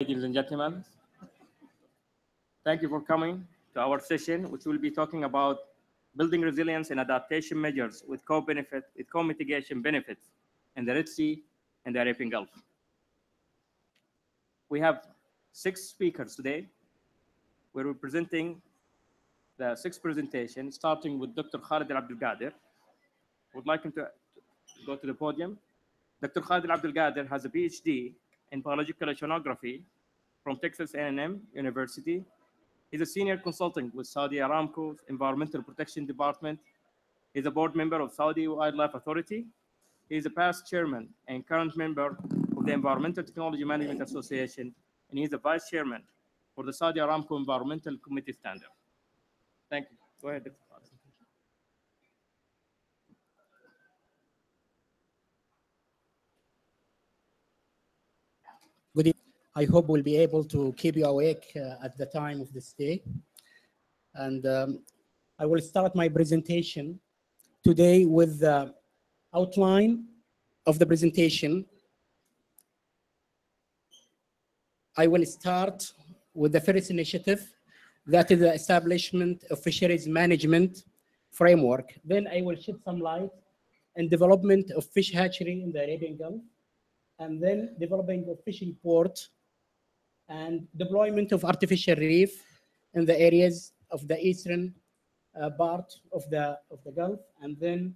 Ladies and gentlemen, thank you for coming to our session, which will be talking about building resilience and adaptation measures with co-mitigation benefits in the Red Sea and the Arabian Gulf. We have 6 speakers today. We're presenting the 6 presentations, starting with Dr. Khalid Abdul Gader. Would like him to go to the podium. Dr. Khalid Abdul Gader has a PhD in biological oceanography from Texas A&M University. He's a senior consultant with Saudi Aramco's Environmental Protection Department. He's a board member of Saudi Wildlife Authority. He is a past chairman and current member of the Environmental Technology Management Association, and he's a vice chairman for the Saudi Aramco Environmental Committee Standard. Thank you. Go ahead, Dr. Khalid. Good evening. I hope we'll be able to keep you awake at the time of this day. And I will start my presentation today with the outline of the presentation. I will start with the first initiative, that is the establishment of fisheries management framework. Then I will shed some light on development of fish hatchery in the Arabian Gulf, and then developing a fishing port and deployment of artificial reef in the areas of the eastern part of the Gulf. And then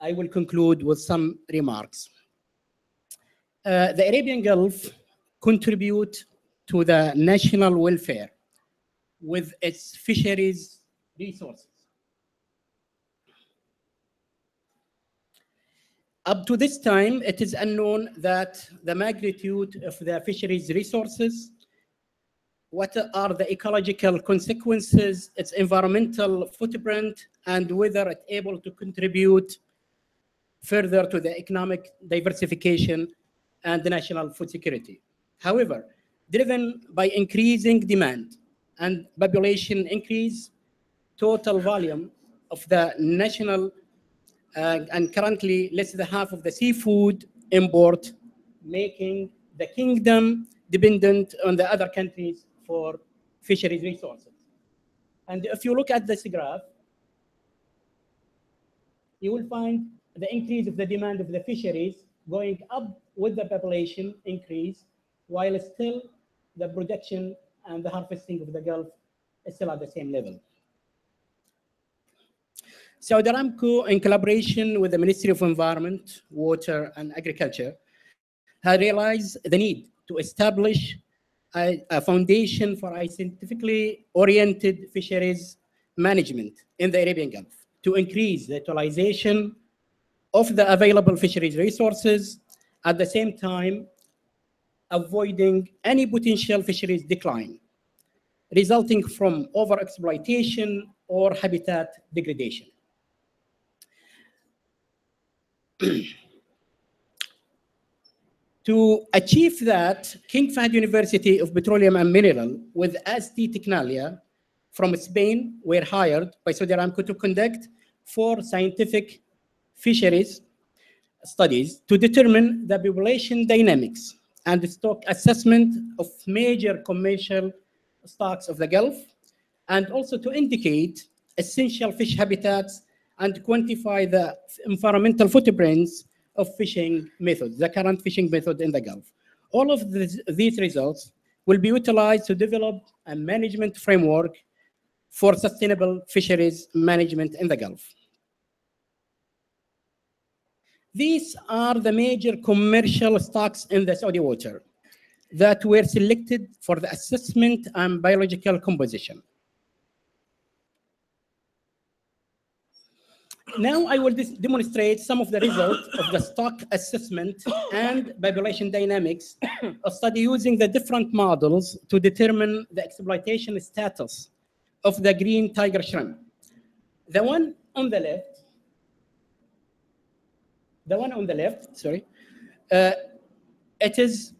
I will conclude with some remarks. The Arabian Gulf contributes to the national welfare with its fisheries resources. Up to this time, it is unknown that the magnitude of the fisheries resources, what are the ecological consequences, its environmental footprint, and whether it's able to contribute further to the economic diversification and the national food security. However, driven by increasing demand and population increase, total volume of the national and currently less than half of the seafood import, making the kingdom dependent on the other countries for fisheries resources. And if you look at this graph, you will find the increase of the demand of the fisheries going up with the population increase, while still the production and the harvesting of the Gulf is still at the same level. Saudi Aramco, in collaboration with the Ministry of Environment, Water, and Agriculture, has realized the need to establish a foundation for a scientifically oriented fisheries management in the Arabian Gulf to increase the utilization of the available fisheries resources, at the same time avoiding any potential fisheries decline resulting from overexploitation or habitat degradation. To achieve that, King Fahd University of Petroleum and Mineral with ST Tecnalia from Spain were hired by Saudi Aramco to conduct 4 scientific fisheries studies to determine the population dynamics and stock assessment of major commercial stocks of the Gulf, and also to indicate essential fish habitats and quantify the environmental footprints of fishing methods, the current fishing method in the Gulf. All of these results will be utilized to develop a management framework for sustainable fisheries management in the Gulf. These are the major commercial stocks in the Saudi water that were selected for the assessment and biological composition. Now I will demonstrate some of the results of the stock assessment and population dynamics, a study using the different models to determine the exploitation status of the green tiger shrimp. The one on the left, sorry, it is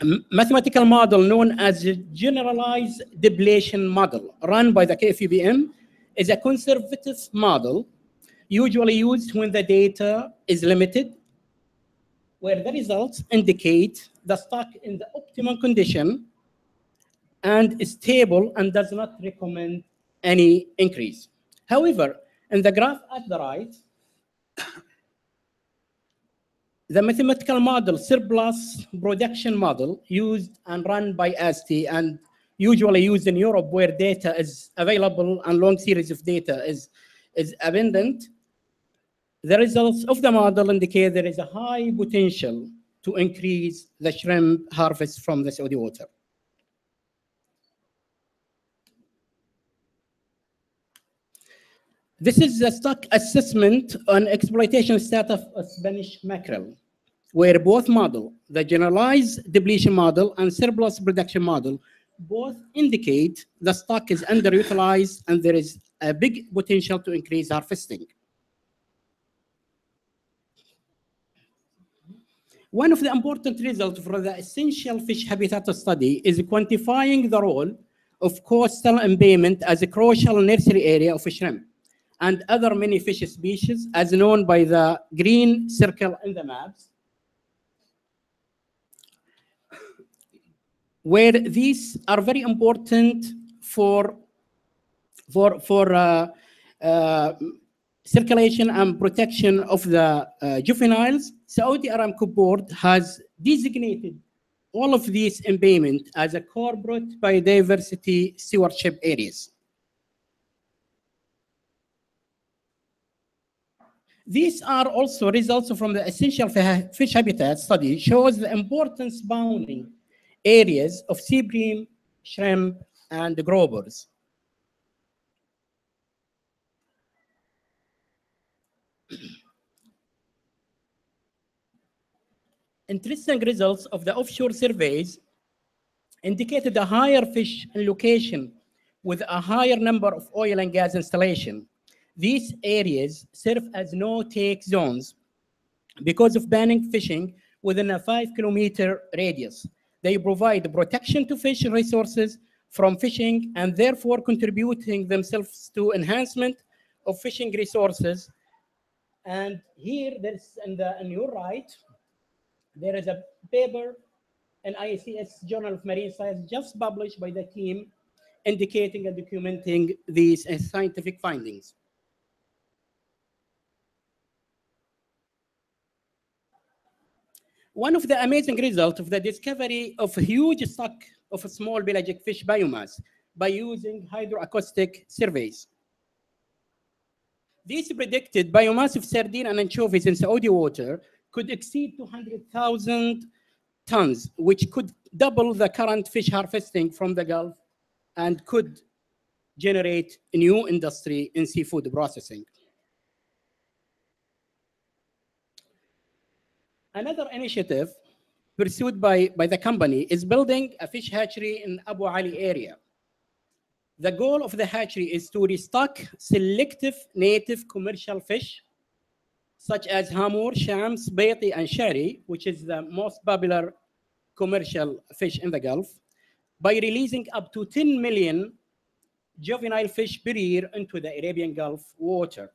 a mathematical model known as the generalized depletion model run by the KFUPM. Is a conservative model usually used when the data is limited where the results indicate the stock in the optimum condition and is stable and does not recommend any increase. However, in the graph at the right, the mathematical model, surplus production model, used and run by ASTI and usually used in Europe where data is available and long series of data is abundant, the results of the model indicate there is a high potential to increase the shrimp harvest from the Saudi water. This is a stock assessment on exploitation status of Spanish mackerel, where both models, the generalized depletion model and surplus production model, both indicate the stock is underutilized and there is a big potential to increase harvesting. One of the important results for the essential fish habitat study is quantifying the role of coastal embayment as a crucial nursery area of shrimp and other many fish species, as known by the green circle in the maps, where these are very important for circulation and protection of the juveniles. Saudi Aramco board has designated all of these embayments as a corporate biodiversity stewardship areas. These are also results from the essential fish habitat study, shows the importance bounding areas of seabream, shrimp, and grouphers. Interesting results of the offshore surveys indicated a higher fish in location with a higher number of oil and gas installations. These areas serve as no-take zones because of banning fishing within a 5-kilometer radius. They provide protection to fish resources from fishing and therefore contributing themselves to enhancement of fishing resources. And here, on your right, there is a paper in ICES Journal of Marine Science just published by the team indicating and documenting these scientific findings. One of the amazing results of the discovery of a huge stock of small pelagic fish biomass by using hydroacoustic surveys. These predicted biomass of sardine and anchovies in Saudi water could exceed 200,000 tons, which could double the current fish harvesting from the Gulf and could generate a new industry in seafood processing. Another initiative pursued by the company is building a fish hatchery in Abu Ali area. The goal of the hatchery is to restock selective native commercial fish, such as hamur, shams, bayti, and shari, which is the most popular commercial fish in the Gulf, by releasing up to 10 million juvenile fish per year into the Arabian Gulf water.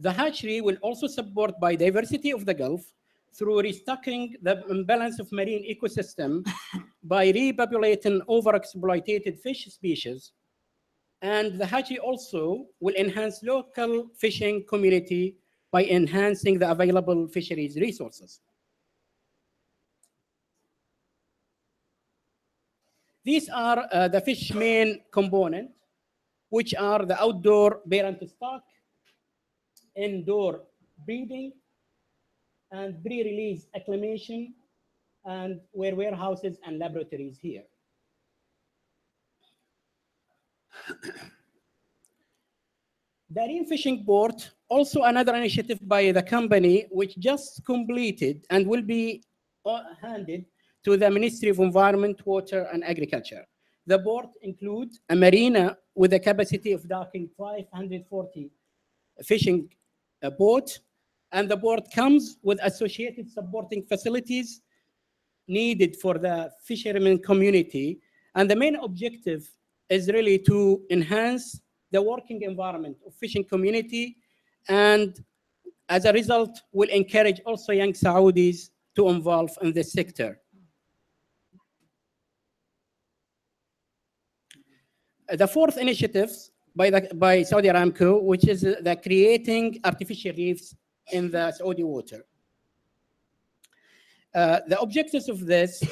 The hatchery will also support biodiversity of the Gulf through restocking the imbalance of marine ecosystem by repopulating overexploited fish species. And the hatchery also will enhance local fishing community by enhancing the available fisheries resources. These are the fish main component, which are the outdoor parent stock, indoor breeding, and pre-release acclimation, and where warehouses and laboratories here. Darien Fishing Port, also another initiative by the company, which just completed and will be handed to the Ministry of Environment, Water, and Agriculture. The port includes a marina with a capacity of docking 540 fishing boat, and the board comes with associated supporting facilities needed for the fishermen community. And the main objective is really to enhance the working environment of fishing community and As a result, we'll encourage also young Saudis to involve in this sector. The fourth initiative by Saudi Aramco, which is the creating artificial reefs in the Saudi water. The objectives of this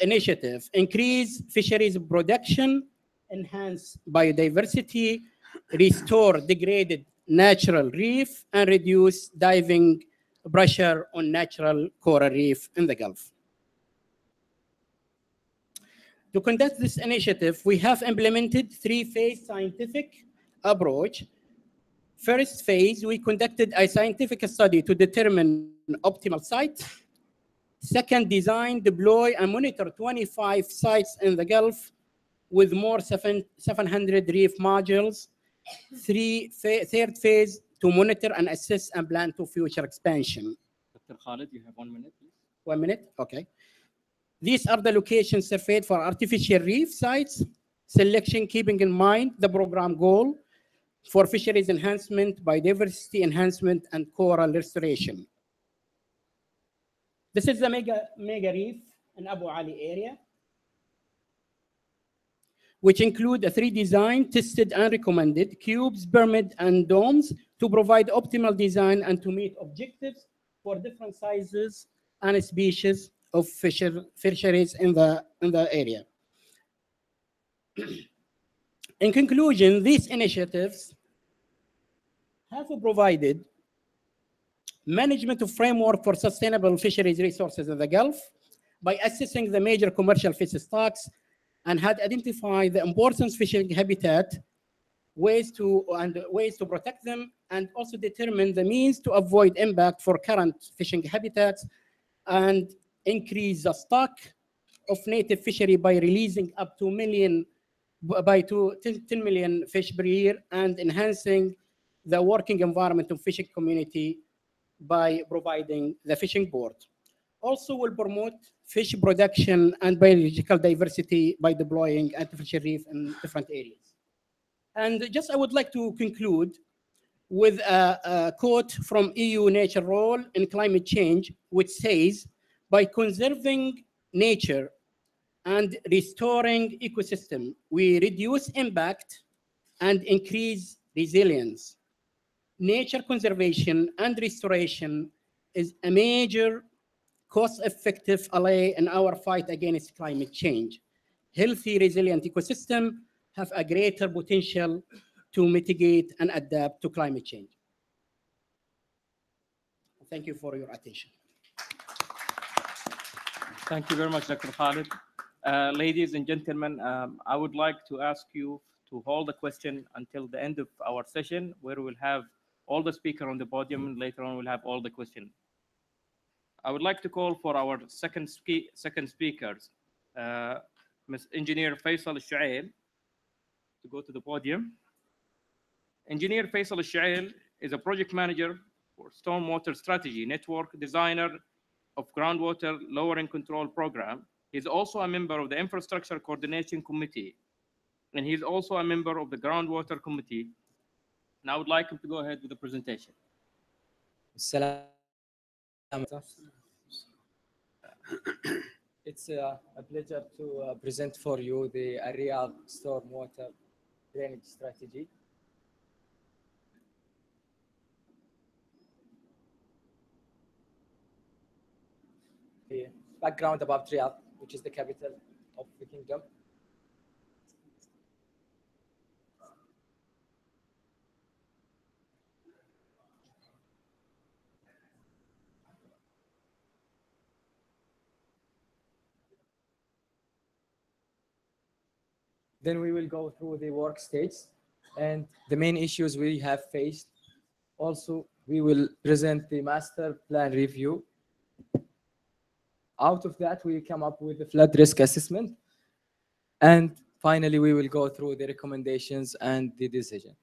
initiative: increase fisheries production, enhance biodiversity, restore degraded natural reef, and reduce diving pressure on natural coral reef in the Gulf. To conduct this initiative, we have implemented three-phase scientific approach. First phase, we conducted a scientific study to determine an optimal site. Second, design, deploy, and monitor 25 sites in the Gulf with more 700 reef modules. Third phase, to monitor and assess and plan to future expansion. Dr. Khalid, you have 1 minute, please. 1 minute, okay. These are the locations surveyed for artificial reef sites. Selection, keeping in mind the program goal for fisheries enhancement, biodiversity enhancement, and coral restoration. This is the mega reef in Abu Ali area, which include a 3 design, tested and recommended, cubes, pyramids, and domes to provide optimal design and to meet objectives for different sizes and species of fisheries in the area. In conclusion, these initiatives have provided management of framework for sustainable fisheries resources in the Gulf by assessing the major commercial fish stocks and had identified the importance of fishing habitat, ways to protect them, and also determine the means to avoid impact for current fishing habitats and increase the stock of native fishery by releasing up to 10 million fish per year, and enhancing the working environment of fishing community by providing the fishing board. Also will promote fish production and biological diversity by deploying artificial reef in different areas. And just I would like to conclude with a quote from EU Nature Role in Climate Change, which says, by conserving nature and restoring ecosystem, we reduce impact and increase resilience. Nature conservation and restoration is a major cost-effective ally in our fight against climate change. Healthy, resilient ecosystems have a greater potential to mitigate and adapt to climate change. Thank you for your attention. Thank you very much, Dr. Khalid. Ladies and gentlemen, I would like to ask you to hold the question until the end of our session, where we'll have all the speakers on the podium, and later on we'll have all the questions. I would like to call for our second speakers, Ms. Engineer Faisal Shail, to go to the podium. Engineer Faisal Shail is a project manager for Stormwater Strategy Network, designer of Groundwater Lowering Control Program. He's also a member of the Infrastructure Coordination Committee, and he's also a member of the Groundwater Committee. And I would like him to go ahead with the presentation. It's a pleasure to present for you the Riyadh Stormwater Drainage Strategy. The background about Riyadh, which is the capital of the kingdom. Then we will go through the work stage and the main issues we have faced. Also, we will present the master plan review. Out of that, we come up with the flood risk assessment. And finally, we will go through the recommendations and the decisions.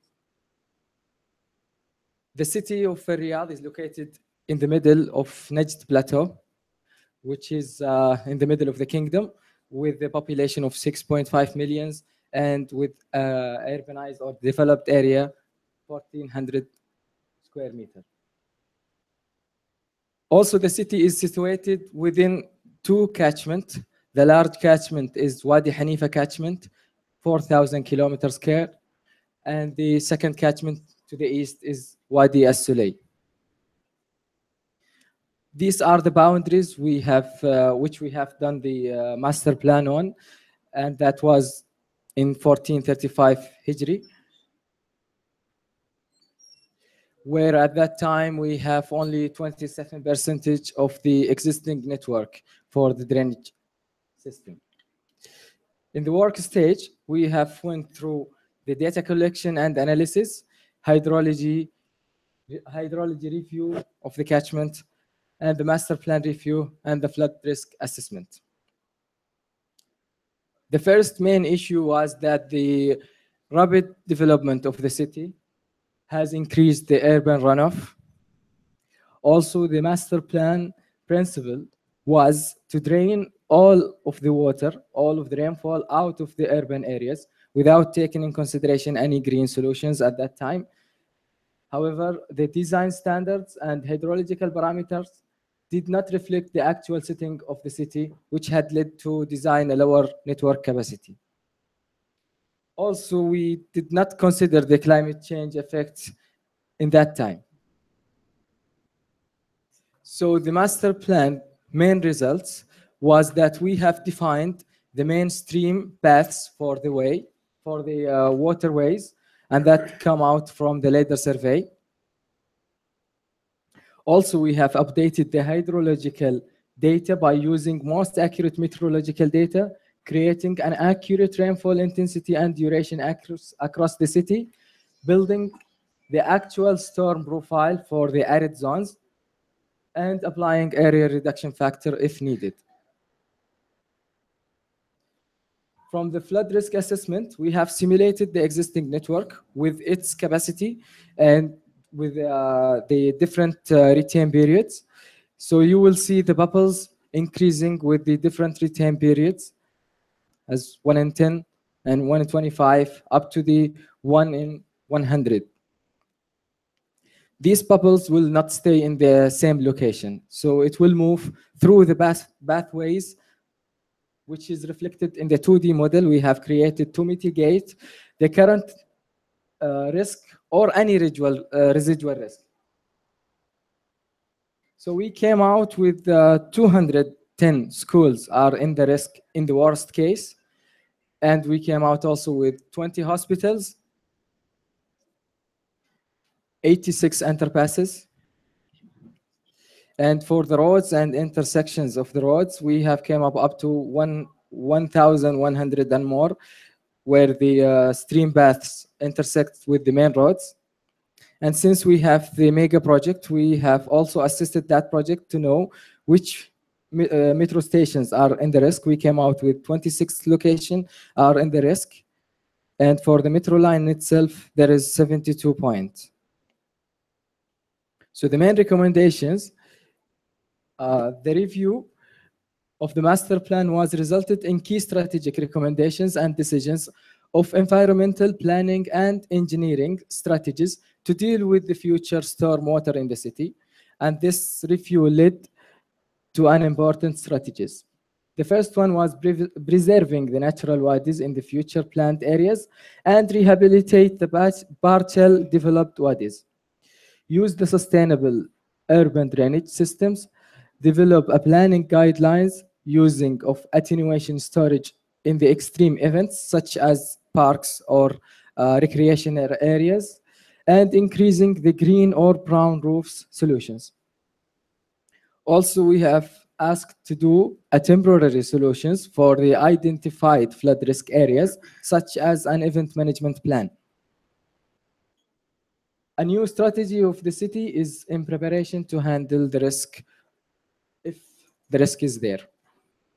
The city of Riyadh is located in the middle of Najd Plateau, which is in the middle of the kingdom, with the population of 6.5 million and with urbanized or developed area, 1,400 square meters. Also, the city is situated within two catchments. The large catchment is Wadi Hanifa catchment, 4,000 kilometers square, and the second catchment to the east is Wadi As-Suly. These are the boundaries we have, which we have done the master plan on, and that was in 1435 Hijri, where at that time we have only 27% of the existing network for the drainage system. In the work stage, we have went through the data collection and analysis, hydrology review of the catchment, and the master plan review, and the flood risk assessment. The first main issue was that the rapid development of the city has increased the urban runoff. Also, the master plan principle was to drain all of the water, all of the rainfall out of the urban areas without taking in consideration any green solutions at that time. However, the design standards and hydrological parameters did not reflect the actual setting of the city, which had led to design a lower network capacity. Also, we did not consider the climate change effects in that time. So the master plan main results was that we have defined the main stream paths for the waterways, and that come out from the later survey. Also, we have updated the hydrological data by using most accurate meteorological data, creating an accurate rainfall intensity and duration across the city, building the actual storm profile for the arid zones, and applying area reduction factor if needed. From the flood risk assessment, we have simulated the existing network with its capacity and with the different retain periods. So you will see the bubbles increasing with the different retain periods, as 1 in 10 and 1 in 25 up to the 1 in 100. These bubbles will not stay in the same location, so it will move through the pathways, which is reflected in the 2D model we have created to mitigate the current risk or any residual risk. So we came out with 210 schools are in the risk in the worst case, and we came out also with 20 hospitals, 86 underpasses, and for the roads and intersections of the roads, we have came up to 1,100 and more, where the stream paths intersect with the main roads. And since we have the mega project, we have also assisted that project to know which metro stations are in the risk. We came out with 26 locations are in the risk. And for the metro line itself, there is 72 points. So the main recommendations, the review of the master plan was resulted in key strategic recommendations and decisions of environmental planning and engineering strategies to deal with the future stormwater in the city. And this review led to an important strategies. The first one was preserving the natural wadis in the future planned areas and rehabilitate the partial developed wadis. Use the sustainable urban drainage systems. Develop a planning guidelines using of attenuation storage in the extreme events such as parks or recreational areas, and increasing the green or brown roofs solutions. Also, we have asked to do a temporary solutions for the identified flood risk areas, such as an event management plan. A new strategy of the city is in preparation to handle the risk if the risk is there.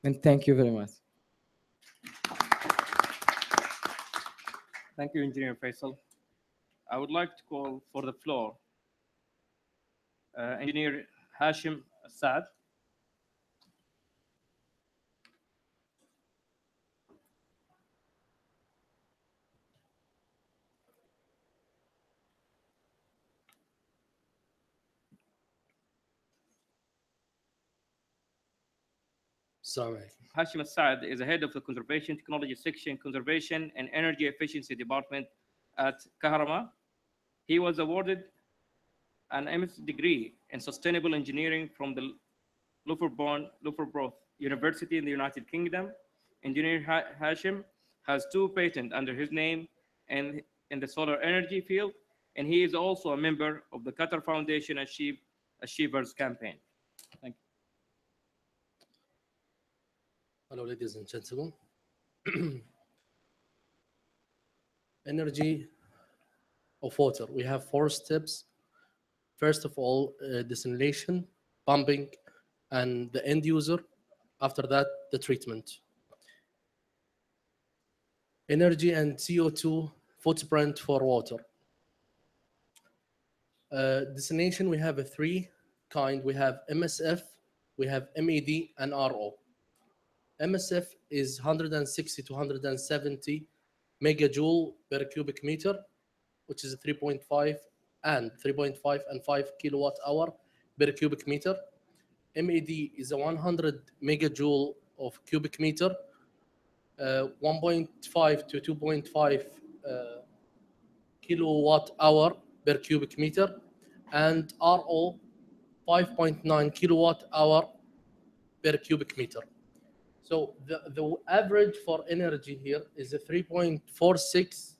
And thank you very much. Thank you, Engineer Faisal. I would like to call for the floor Engineer Hashim Saad. Sorry. Hashim Saad is the head of the Conservation Technology Section, Conservation and Energy Efficiency Department at Kahramaa. He was awarded an MS degree in Sustainable Engineering from the Loughborough University in the United Kingdom. Engineer Hashim has 2 patents under his name and in the solar energy field, and he is also a member of the Qatar Foundation Achievers Campaign. Thank you. Hello, ladies and gentlemen. Energy of water. We have 4 steps. First of all, desalination, pumping, and the end user. After that, the treatment. Energy and CO2 footprint for water. Desalination, we have 3 kind. We have MSF, we have MED, and RO. MSF is 160 to 170 megajoule per cubic meter, which is 3.5 and 5 kilowatt hour per cubic meter. MED is a 100 megajoule of cubic meter, 1.5 to 2.5 kilowatt hour per cubic meter, and RO 5.9 kilowatt hour per cubic meter. So the average for energy here is a 3.46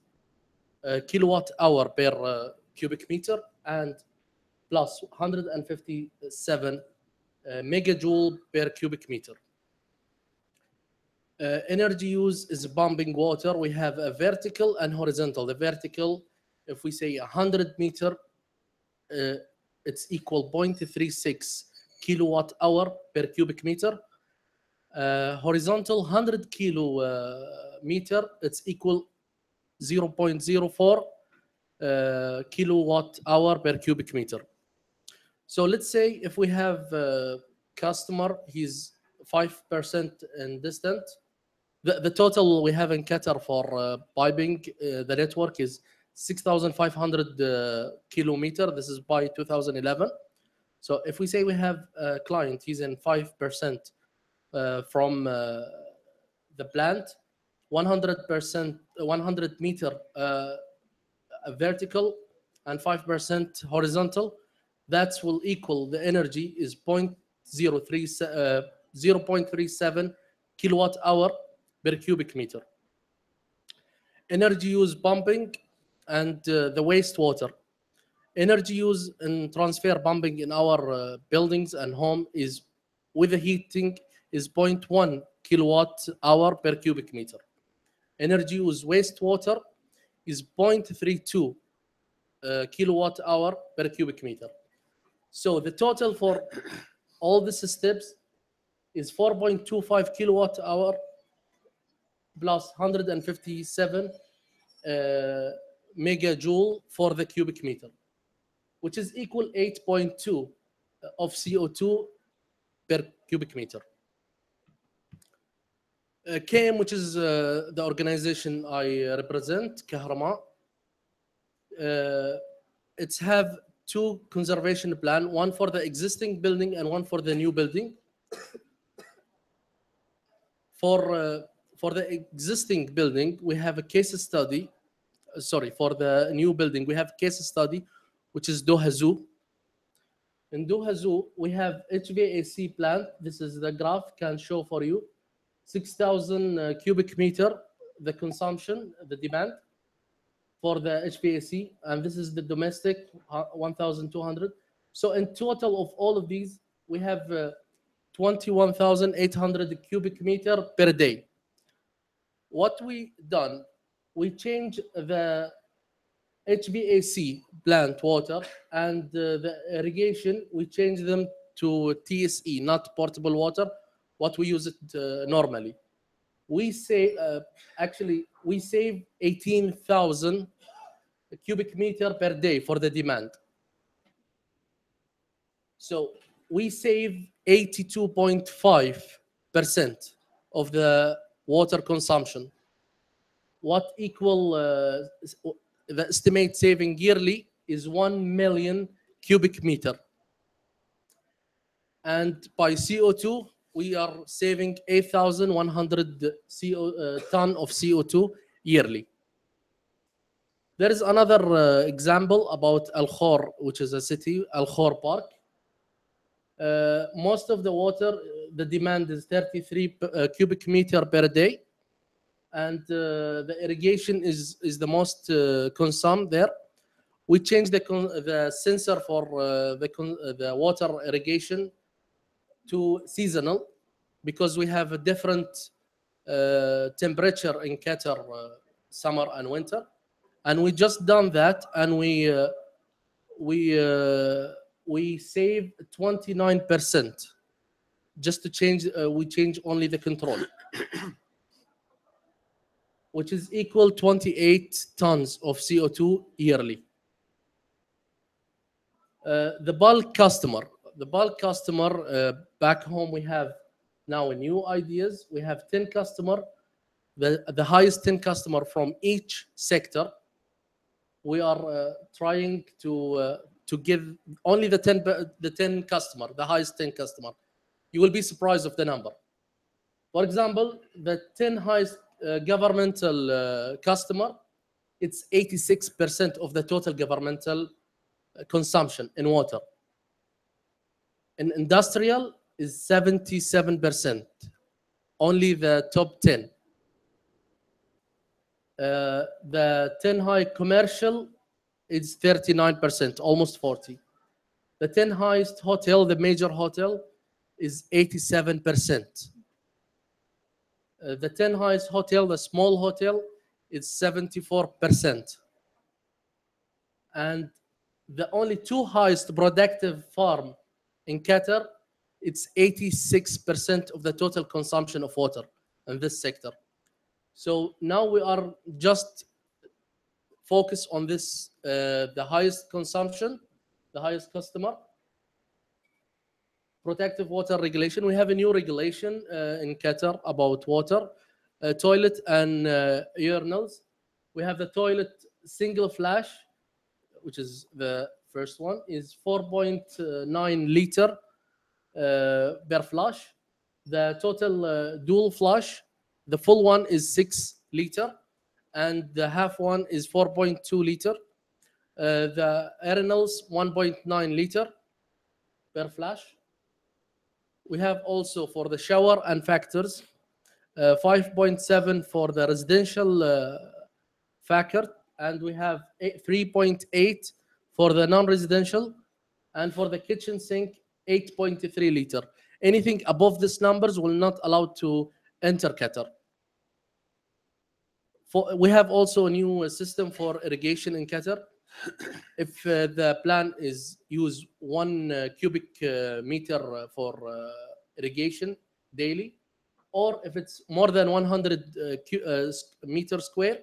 kilowatt hour per cubic meter, and plus 157 megajoule per cubic meter. Energy use is pumping water. We have a vertical and horizontal. The vertical, if we say 100 meter, it's equal 0.36 kilowatt hour per cubic meter. Horizontal 100 kilometer, it's equal 0.04 kilowatt hour per cubic meter. So let's say if we have a customer, he's 5% in distant. The total we have in Qatar for piping, the network is 6,500 kilometer. This is by 2011. So if we say we have a client, he's in 5% from the plant, 100 meter vertical and 5% horizontal, that will equal the energy is 0.37 kilowatt hour per cubic meter. Energy use pumping and the wastewater. Energy use in transfer pumping in our buildings and home is with the heating is 0.1 kilowatt hour per cubic meter. Energy use wastewater is 0.32 kilowatt hour per cubic meter. So the total for all these steps is 4.25 kilowatt hour plus 157 megajoule for the cubic meter, which is equal 8.2 of CO2 per cubic meter. KM, which is the organization I represent, Kahramaa, it's have 2 conservation plan, one for the existing building and one for the new building. For the existing building, we have a case study. Sorry, for the new building, we have case study, which is Doha Zoo. In Doha Zoo, we have HVAC plant. This is the graph can show for you. 6,000 cubic meter, the consumption, the demand for the HVAC, and this is the domestic 1,200. So in total of all of these, we have 21,800 cubic meter per day. What we done, we change the HVAC plant water and the irrigation, we change them to TSE, not portable water, what we use it normally. We say, actually, we save 18,000 cubic meter per day for the demand. So we save 82.5% of the water consumption. What equal, the estimate saving yearly is 1 million cubic meter. And by CO2, we are saving 8,100 ton of CO2 yearly. There is another example about Al-Khor, which is a city, Al-Khor Park. Most of the water, the demand is 33 cubic meter per day. And the irrigation is the most consumed there. We changed the sensor for the water irrigation to seasonal, because we have a different temperature in Qatar, summer and winter. And we just done that, and we save 29% just to change. We change only the control, which is equal 28 tons of CO2 yearly. The bulk customer back home, we have now new ideas. We have 10 customer, the highest 10 customer from each sector. We are trying to give only the 10 customer, the highest 10 customer. You will be surprised of the number. For example, the 10 highest governmental customer, it's 86% of the total governmental consumption in water. In industrial is 77%, only the top 10. The 10 high commercial is 39%, almost 40. The 10 highest hotel, the major hotel, is 87%. The 10 highest hotel, the small hotel, is 74%. And the only two highest productive farm in Qatar, it's 86% of the total consumption of water in this sector. So now we are just focused on this, the highest consumption, the highest customer. Protective water regulation. We have a new regulation in Qatar about water, toilet and urinals. We have the toilet single flush, which is the first one, is 4.9 liter per flush. The total dual flush, the full one is 6 liter, and the half one is 4.2 liter. The urinals 1.9 liter per flush. We have also for the shower and factors, 5.7 for the residential factor, and we have 3.8 for the non-residential, and for the kitchen sink 8.3 liter. Anything above these numbers will not allow to enter Qatar. We have also a new system for irrigation in Qatar. If the plan is use 1 cubic meter for irrigation daily, or if it's more than 100 meter square,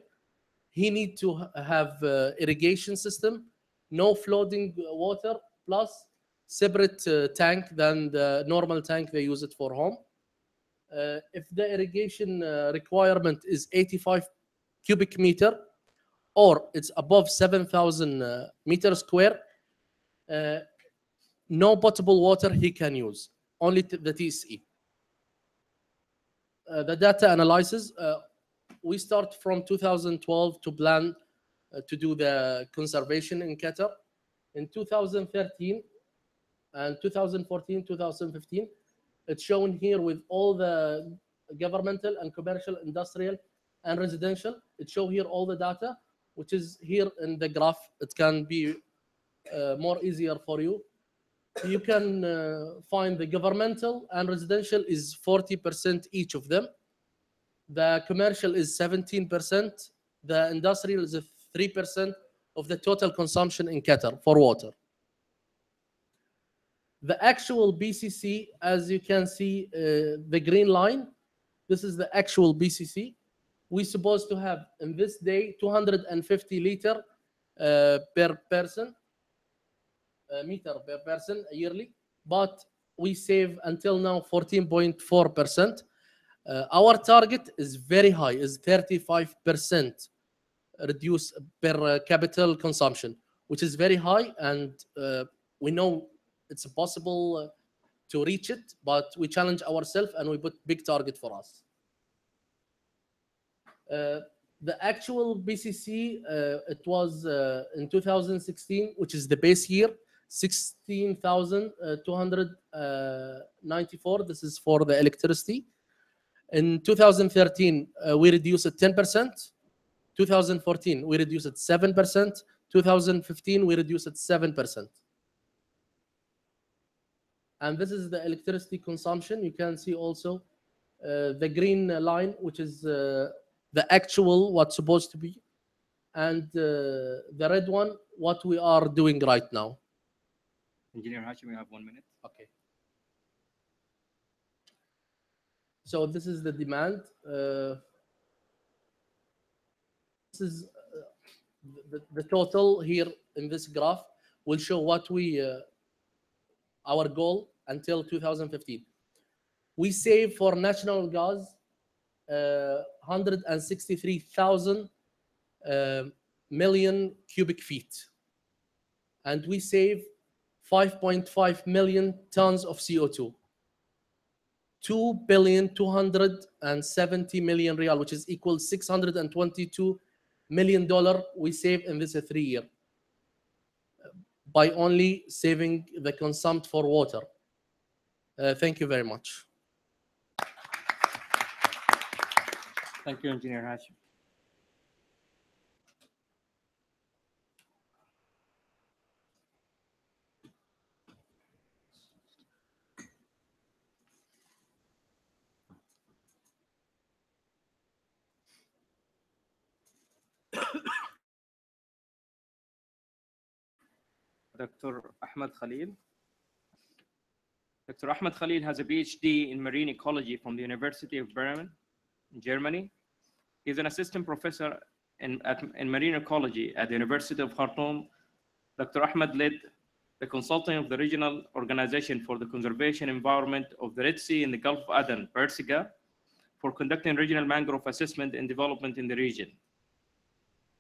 he need to have irrigation system, no flooding water, plus separate tank than the normal tank they use it for home. If the irrigation requirement is 85 cubic meter, or it's above 7,000 meter square, no potable water he can use, only the TSE. The data analysis, we start from 2012 to plan to do the conservation in Qatar. In 2013 and 2014, 2015, it's shown here with all the governmental and commercial, industrial and residential. It shows here all the data, which is here in the graph. It can be more easier for you. You can find the governmental and residential is 40% each of them. The commercial is 17%. The industrial is 3% of the total consumption in Qatar for water. The actual BCC, as you can see, the green line, this is the actual BCC. We're supposed to have in this day 250 liter per person, meter per person yearly, but we save until now 14.4%. Our target is very high, is 35% reduce per capital consumption, which is very high, and we know it's possible to reach it, but we challenge ourselves and we put big target for us. The actual BCC, it was in 2016, which is the base year, 16,294. This is for the electricity. In 2013, we reduced it 10%. 2014, we reduced it 7%. 2015, we reduced it 7%. And this is the electricity consumption. You can see also the green line, which is the actual what's supposed to be, and the red one, what we are doing right now. Engineer Hashim, we have 1 minute. Okay. So this is the demand. This is the total here in this graph will show what we, our goal until 2015. We save for national gas 163,000 million cubic feet, and we save 5.5 million tons of CO2, 2,270,000,000 riyal, which is equal to $622 million we save in this 3 year by only saving the consumed for water. Thank you very much. Thank you, Engineer Hashim. Dr. Ahmed Khalil has a PhD in marine ecology from the University of Bremen, Germany. He's an assistant professor in marine ecology at the University of Khartoum. Dr. Ahmed led the consulting of the regional organization for the conservation environment of the Red Sea and the Gulf of Aden, PERSGA, for conducting regional mangrove assessment and development in the region.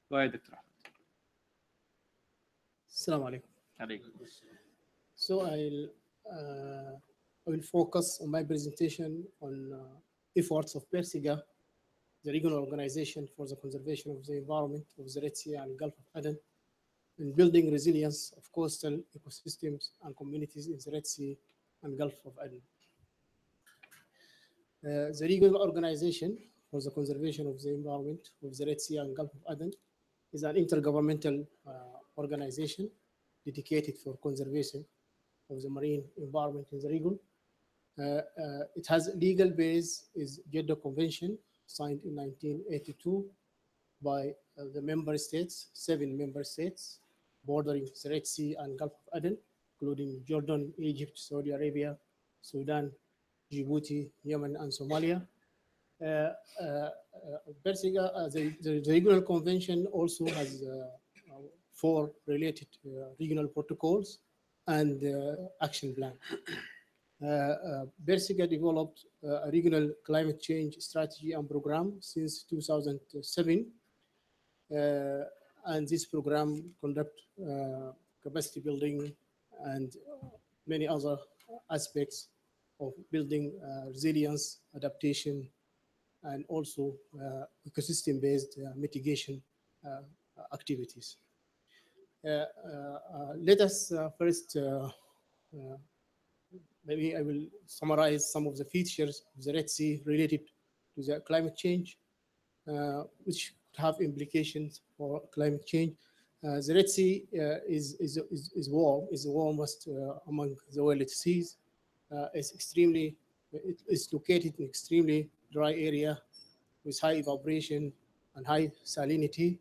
Go ahead, Dr. Ahmed. Assalamu alaikum. So I will focus on my presentation on efforts of PERSGA, the regional organization for the conservation of the environment of the Red Sea and Gulf of Aden, in building resilience of coastal ecosystems and communities in the Red Sea and Gulf of Aden. The regional organization for the conservation of the environment of the Red Sea and Gulf of Aden is an intergovernmental organization dedicated for conservation of the marine environment in the region. It has legal base is Jeddah Convention, signed in 1982 by the member states, 7 member states, bordering the Red Sea and Gulf of Aden, including Jordan, Egypt, Saudi Arabia, Sudan, Djibouti, Yemen, and Somalia. PERSGA, the regional convention also has 4 related regional protocols and action plan. PERSGA developed a regional climate change strategy and program since 2007. And this program conducts capacity building and many other aspects of building resilience, adaptation, and also ecosystem-based mitigation activities. Let us first, maybe I will summarize some of the features of the Red Sea related to the climate change, which have implications for climate change. The Red Sea is the warmest among the world seas. It's located in extremely dry area with high evaporation and high salinity.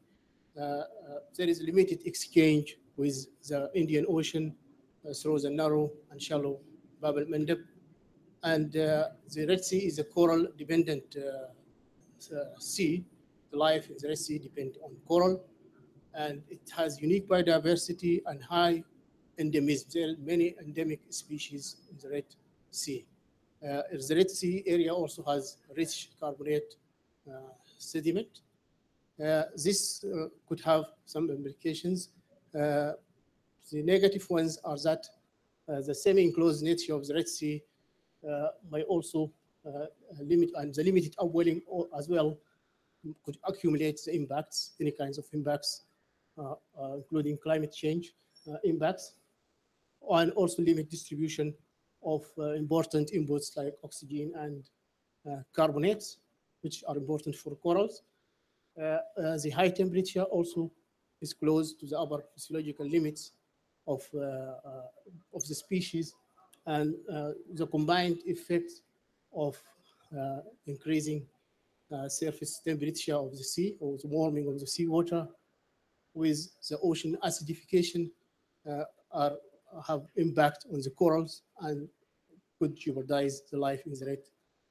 There is limited exchange with the Indian Ocean through the narrow and shallow Bab al-Mandab, and the Red Sea is a coral-dependent sea. The life in the Red Sea depends on coral, and it has unique biodiversity and high endemism. There are many endemic species in the Red Sea. The Red Sea area also has rich carbonate sediment. This could have some implications. The negative ones are that the semi-enclosed nature of the Red Sea may also limit, and the limited upwelling as well could accumulate the impacts, any kinds of impacts, including climate change impacts, and also limit distribution of important inputs like oxygen and carbonates, which are important for corals. The high temperature also is close to the upper physiological limits of the species, and the combined effect of increasing surface temperature of the sea, or the warming of the seawater, with the ocean acidification have impact on the corals and could jeopardize the life in the Red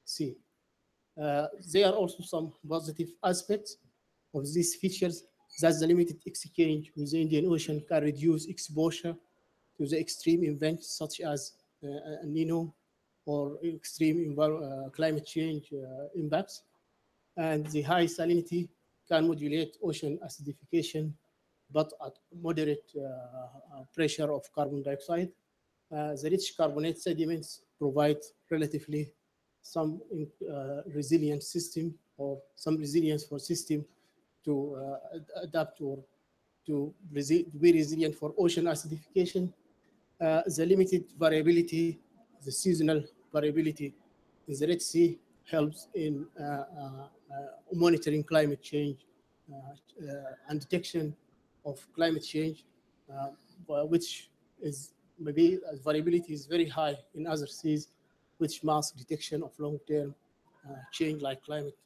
Sea. There are also some positive aspects of these features, that the limited exchange with the Indian Ocean can reduce exposure to the extreme events such as El Nino or extreme climate change impacts, and the high salinity can modulate ocean acidification, but at moderate pressure of carbon dioxide. The rich carbonate sediments provide relatively some resilient system, or some resilience for system to adapt or to be resilient for ocean acidification. The limited variability, the seasonal variability in the Red Sea helps in monitoring climate change and detection of climate change, which is maybe variability is very high in other seas, which masks detection of long-term change like climate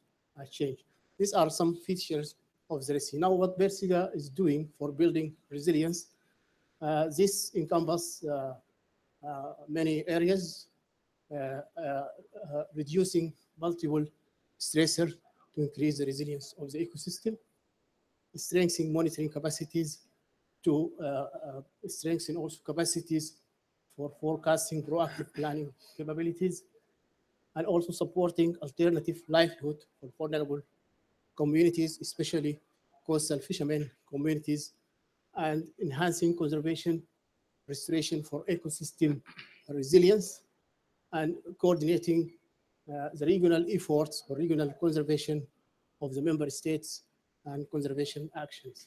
change. These are some features of the Red Sea. Now, what PERSGA is doing for building resilience, this encompasses many areas, reducing multiple stressors to increase the resilience of the ecosystem, strengthening monitoring capacities to strengthen also capacities for forecasting, proactive planning capabilities, and also supporting alternative livelihood for vulnerable communities, especially coastal fishermen communities, and enhancing conservation, restoration for ecosystem resilience, and coordinating the regional efforts for regional conservation of the member states and conservation actions.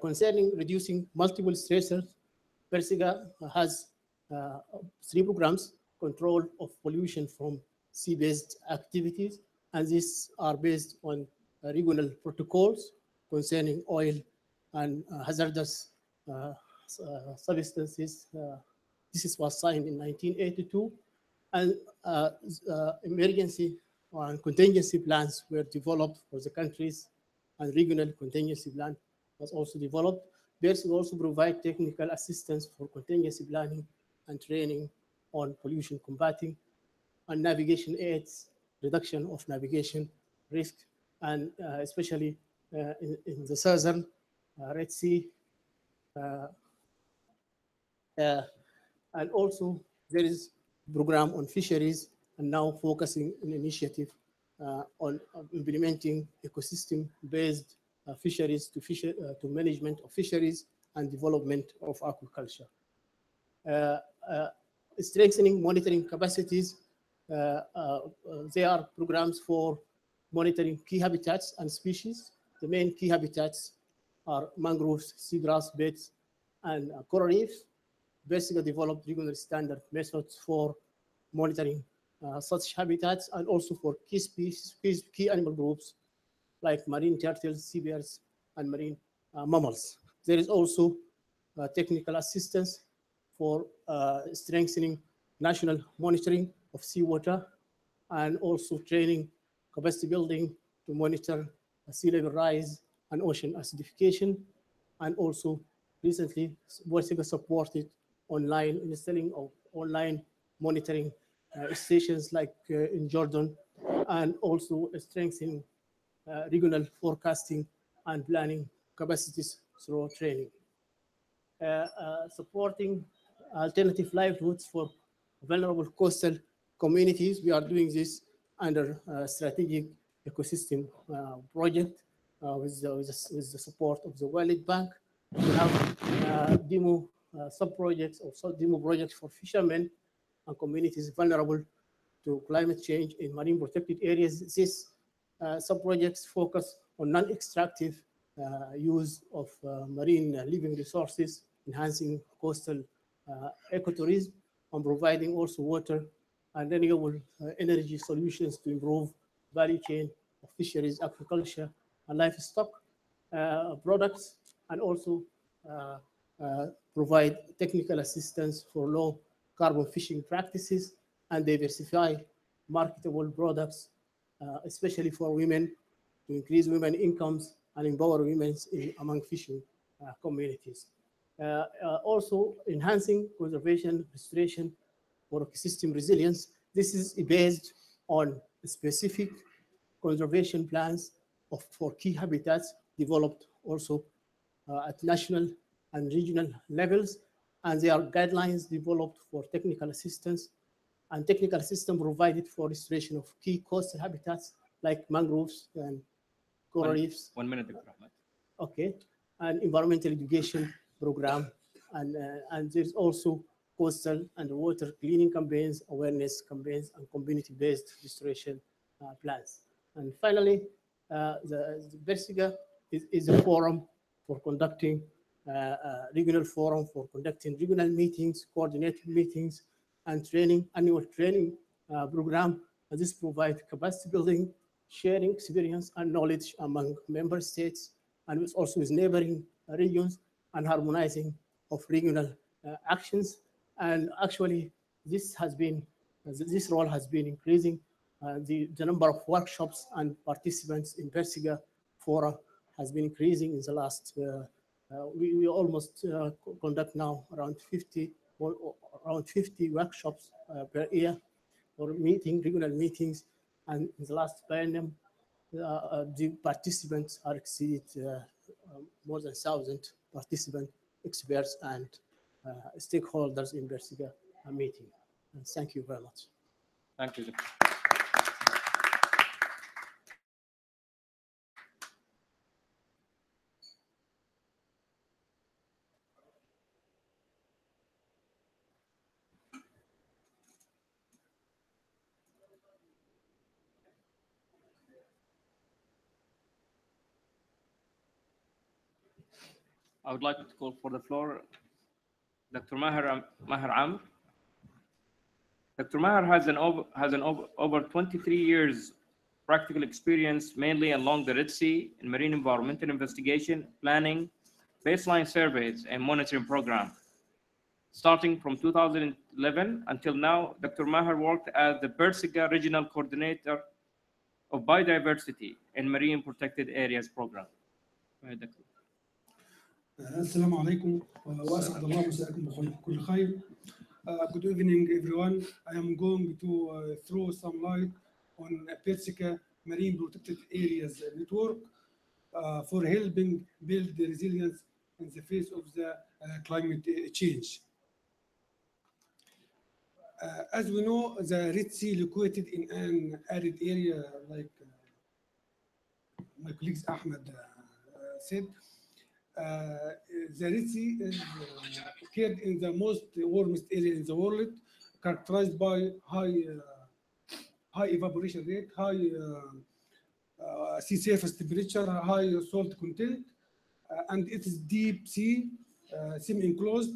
Concerning reducing multiple stressors, PERSGA has 3 programs: control of pollution from sea-based activities, and these are based on regional protocols concerning oil and hazardous substances. This was signed in 1982, and emergency and contingency plans were developed for the countries, and regional contingency plan was also developed. PERSGA also provide technical assistance for contingency planning and training on pollution combating, and navigation aids, reduction of navigation risk, and especially in the southern Red Sea. And also there is program on fisheries, and now focusing an initiative on implementing ecosystem-based fisheries to management of fisheries and development of aquaculture. Strengthening monitoring capacities. There are programs for monitoring key habitats and species. The main key habitats are mangroves, seagrass beds, and coral reefs. PERSGA developed regional standard methods for monitoring such habitats, and also for key species, key animal groups like marine turtles, sea bears, and marine mammals. There is also technical assistance for strengthening national monitoring of seawater, and also training capacity building to monitor sea level rise and ocean acidification. And also recently, PERSGA supported online installing of online monitoring stations like in Jordan, and also strengthening regional forecasting and planning capacities through training. Supporting alternative livelihoods for vulnerable coastal communities. We are doing this under a strategic ecosystem project with the support of the World Bank. We have demo sub-projects or demo projects for fishermen and communities vulnerable to climate change in marine protected areas. These sub-projects focus on non-extractive use of marine living resources, enhancing coastal ecotourism, and providing also water and renewable energy solutions to improve value chain of fisheries, agriculture, and livestock products, and also provide technical assistance for low carbon fishing practices and diversify marketable products, especially for women, to increase women's incomes and empower women among fishing communities. Also enhancing conservation, restoration, or ecosystem resilience. This is based on specific conservation plans for key habitats developed also at national and regional levels, and there are guidelines developed for technical assistance and technical assistance provided for restoration of key coastal habitats like mangroves and coral reefs. 1 minute. Okay, and environmental education program, and there's also coastal and water cleaning campaigns, awareness campaigns, and community-based restoration plans. And finally, the PERSGA is a forum for conducting regional forum for conducting regional meetings, coordinated meetings, and training, annual training program. And this provides capacity building, sharing experience and knowledge among member states, and it's also with neighboring regions, and harmonizing of regional actions. And actually, this role has been increasing. The number of workshops and participants in PERSGA fora has been increasing in the last, we almost conduct now around 50 workshops per year, or regional meetings. And in the last biennium, the participants are exceeded more than 1,000 participants, experts, and stakeholders in PERSGA meeting. And thank you very much. Thank you. I would like to call for the floor Dr. Maher Amr. Dr. Maher has over 23 years practical experience, mainly along the Red Sea in marine environmental investigation, planning, baseline surveys, and monitoring program. Starting from 2011 until now, Dr. Maher worked as the PERSGA Regional Coordinator of Biodiversity and Marine Protected Areas Program. السلام عليكم واسعد الله مساءكم بكل خير. Good evening everyone. I am going to throw some light on PERSGA Marine Protected Areas Network for helping build the resilience in the face of the climate change. As we know, the Red Sea located in an arid area, like my colleagues Ahmed said. The Red Sea is located in the most warmest area in the world, characterized by high evaporation rate, high sea surface temperature, high salt content, and it is deep sea, semi-enclosed,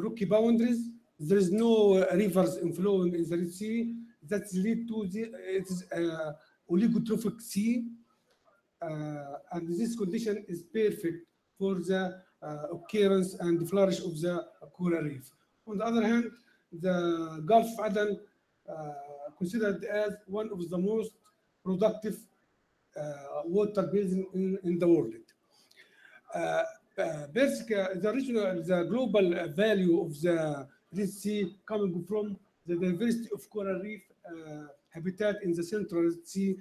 rocky boundaries. There is no rivers inflowing in the Red Sea. That lead to it is oligotrophic sea. And this condition is perfect for the occurrence and flourish of the coral reef. On the other hand, the Gulf of Aden, considered as one of the most productive water basin in the world. PERSGA, the global value of the Red Sea coming from the diversity of coral reef habitat in the Central Red Sea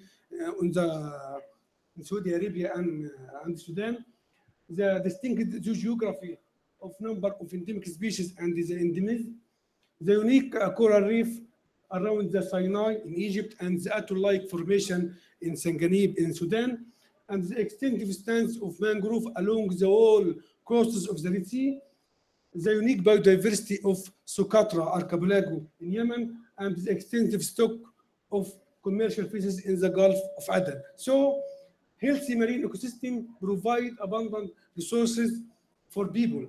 in Saudi Arabia and Sudan, the distinct geography of number of endemic species and the endemism, the unique coral reef around the Sinai in Egypt and the atoll-like formation in Sanganib in Sudan, and the extensive stance of mangrove along the whole coasts of the Red Sea, the unique biodiversity of Socotra archipelago in Yemen, and the extensive stock of commercial fishes in the Gulf of Aden. So, healthy marine ecosystems provide abundant resources for people,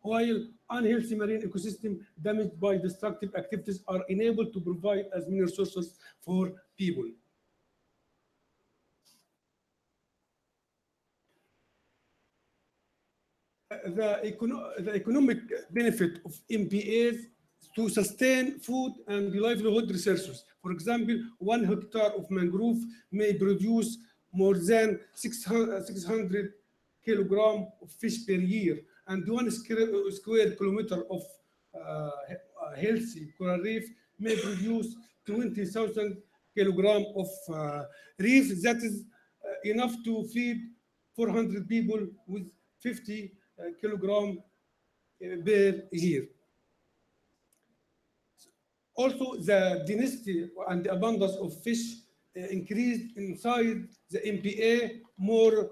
while unhealthy marine ecosystems damaged by destructive activities are unable to provide as many resources for people. The economic benefit of MPAs to sustain food and livelihood resources. For example, 1 hectare of mangrove may produce more than 600 kilograms of fish per year, and 1 square kilometer of healthy coral reef may produce 20,000 kilograms of reef. That is enough to feed 400 people with 50 kilograms per year. Also, the density and the abundance of fish increased inside the MPA more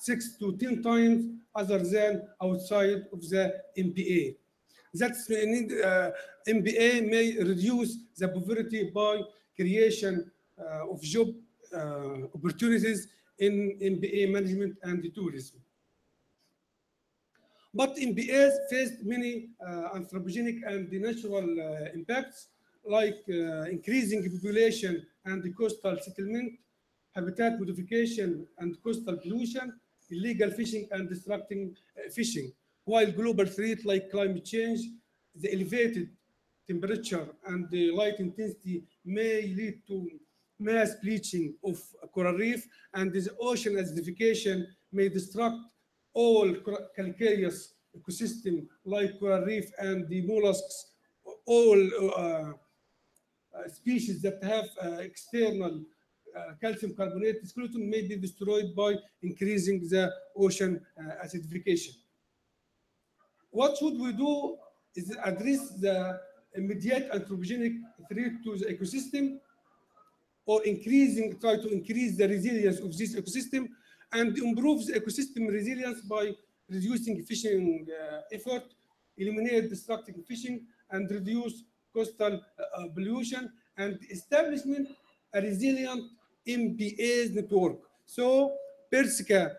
6 to 10 times other than outside of the MPA. That's MPA may reduce the poverty by creation of job opportunities in MPA management and tourism. But MPAs faced many anthropogenic and natural impacts, like increasing population and the coastal settlement, habitat modification and coastal pollution, illegal fishing and destructing fishing, while global threats like climate change, the elevated temperature and the light intensity may lead to mass bleaching of coral reef, and this ocean acidification may destruct all calcareous ecosystem like coral reef and the mollusks, all species that have external calcium carbonate skeleton may be destroyed by increasing the ocean acidification. What should we do is address the immediate anthropogenic threat to the ecosystem, or try to increase the resilience of this ecosystem and improve the ecosystem resilience by reducing fishing effort, eliminate destructive fishing, and reduce coastal pollution, and establishment a resilient MPAs network. So PERSGA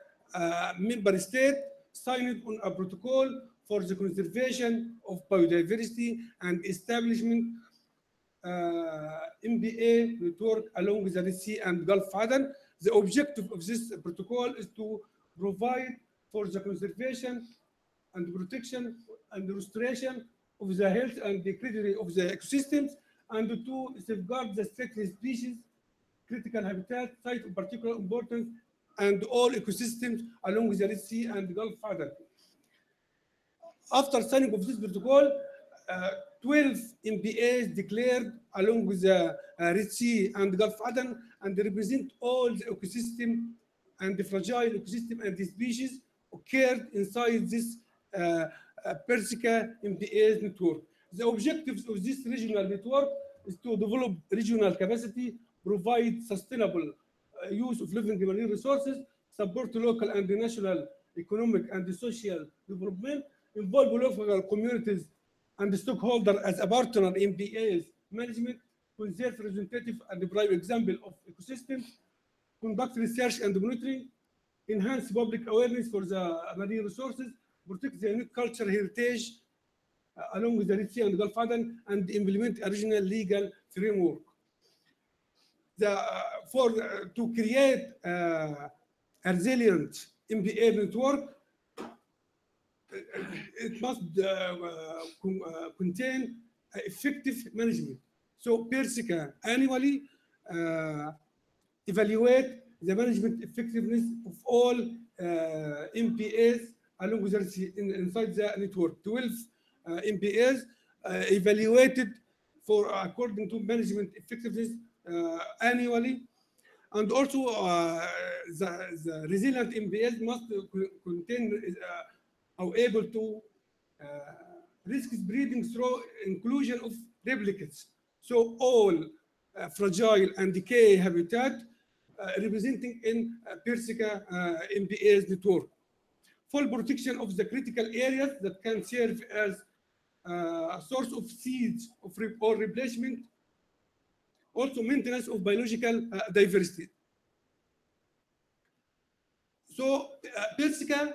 member state signed on a protocol for the conservation of biodiversity and establishment MPA network along the Red Sea and Gulf of Aden. The objective of this protocol is to provide for the conservation and protection and restoration of the health and dignity of the ecosystems, and to safeguard the threatened species, critical habitat, sites of particular importance, and all ecosystems along the Red Sea and Gulf of Aden. After signing of this protocol, 12 MPAs declared along with the Red Sea and Gulf of Aden, and they represent all the ecosystem and the fragile ecosystem and the species occurred inside this PERSGA MPAs network. The objectives of this regional network is to develop regional capacity, provide sustainable use of living marine resources, support local and national economic and social development, involve local communities and the stakeholders as a partner in MPAs management, conserve representative and prime example of ecosystems, conduct research and monitoring, enhance public awareness for the marine resources, protect the unique cultural heritage along with the Red Sea and Gulf of Aden, and implement a regional legal framework. To create a resilient MPA network, it must contain effective management. So PERSGA annually evaluate the management effectiveness of all MPAs along with inside the network. 12 MPAs evaluated for according to management effectiveness annually, and also the resilient MPAs must contain are able to risk breeding through inclusion of replicates. So all fragile and decay habitat representing in PERSGA MPAs network. full protection of the critical areas that can serve as a source of seeds of or replacement, also maintenance of biological diversity. So PERSGA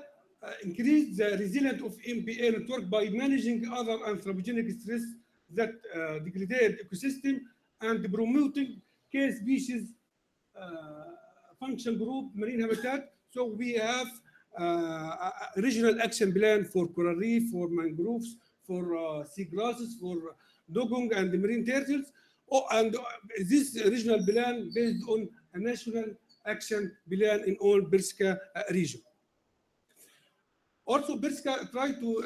increased the resilience of MPA network by managing other anthropogenic stress that degrade ecosystem and promoting K species function group marine habitat. So we have a regional action plan for coral reef, for mangroves, for seagrasses, for dugong and the marine turtles. Oh, and this regional plan based on a national action plan in all PERSGA region. Also, PERSGA tried to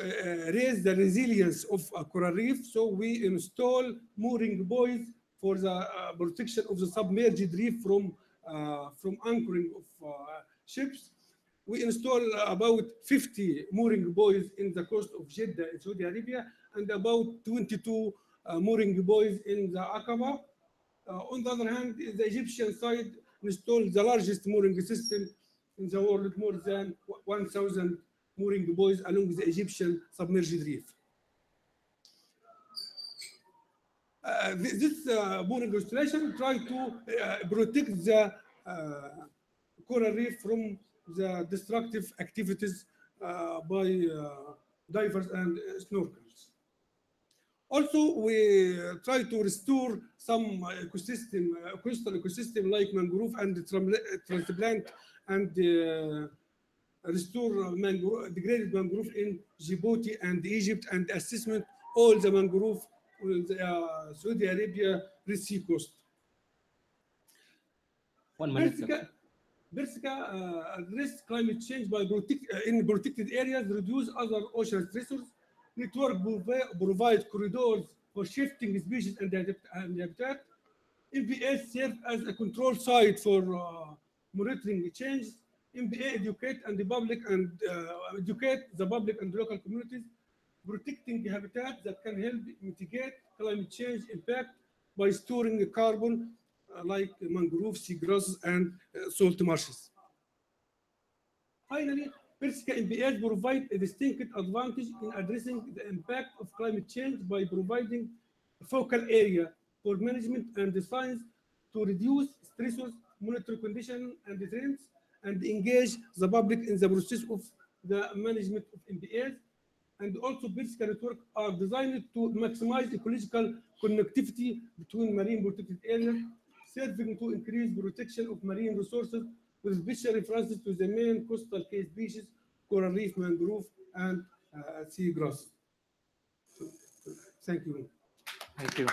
raise the resilience of coral reef, so we install mooring buoys for the protection of the submerged reef from anchoring of ships. We install about 50 mooring buoys in the coast of Jeddah in Saudi Arabia, and about 22 mooring buoys in the Aqaba. On the other hand, the Egyptian side installed the largest mooring system in the world, more than 1,000 mooring buoys along the Egyptian submerged reef. This mooring installation tried to protect the coral reef from the destructive activities by divers and snorkelers. Also, we try to restore some ecosystem, coastal ecosystem like mangrove, and transplant and restore mangrove, degraded mangrove in Djibouti and Egypt, and assessment all the mangrove on the Saudi Arabia Red Sea coast. 1 minute. PERSGA addressed climate change by in protected areas, reduce other ocean stressors. Network provides corridors for shifting species and habitat. MPA serves as a control site for monitoring changes. MPA educate and the public and educate the public and local communities, protecting the habitat that can help mitigate climate change impact by storing the carbon, like mangroves, seagrasses, and salt marshes. Finally, PERSGA MPAs provide a distinct advantage in addressing the impact of climate change by providing a focal area for management and science to reduce stressors, monitor conditions and trends, and engage the public in the process of the management of MPAs. And also PERSGA network are designed to maximize ecological connectivity between marine protected areas, serving to increase protection of marine resources with special references to the main coastal K species, coral reef, mangrove, and seagrass. Thank you. Thank you.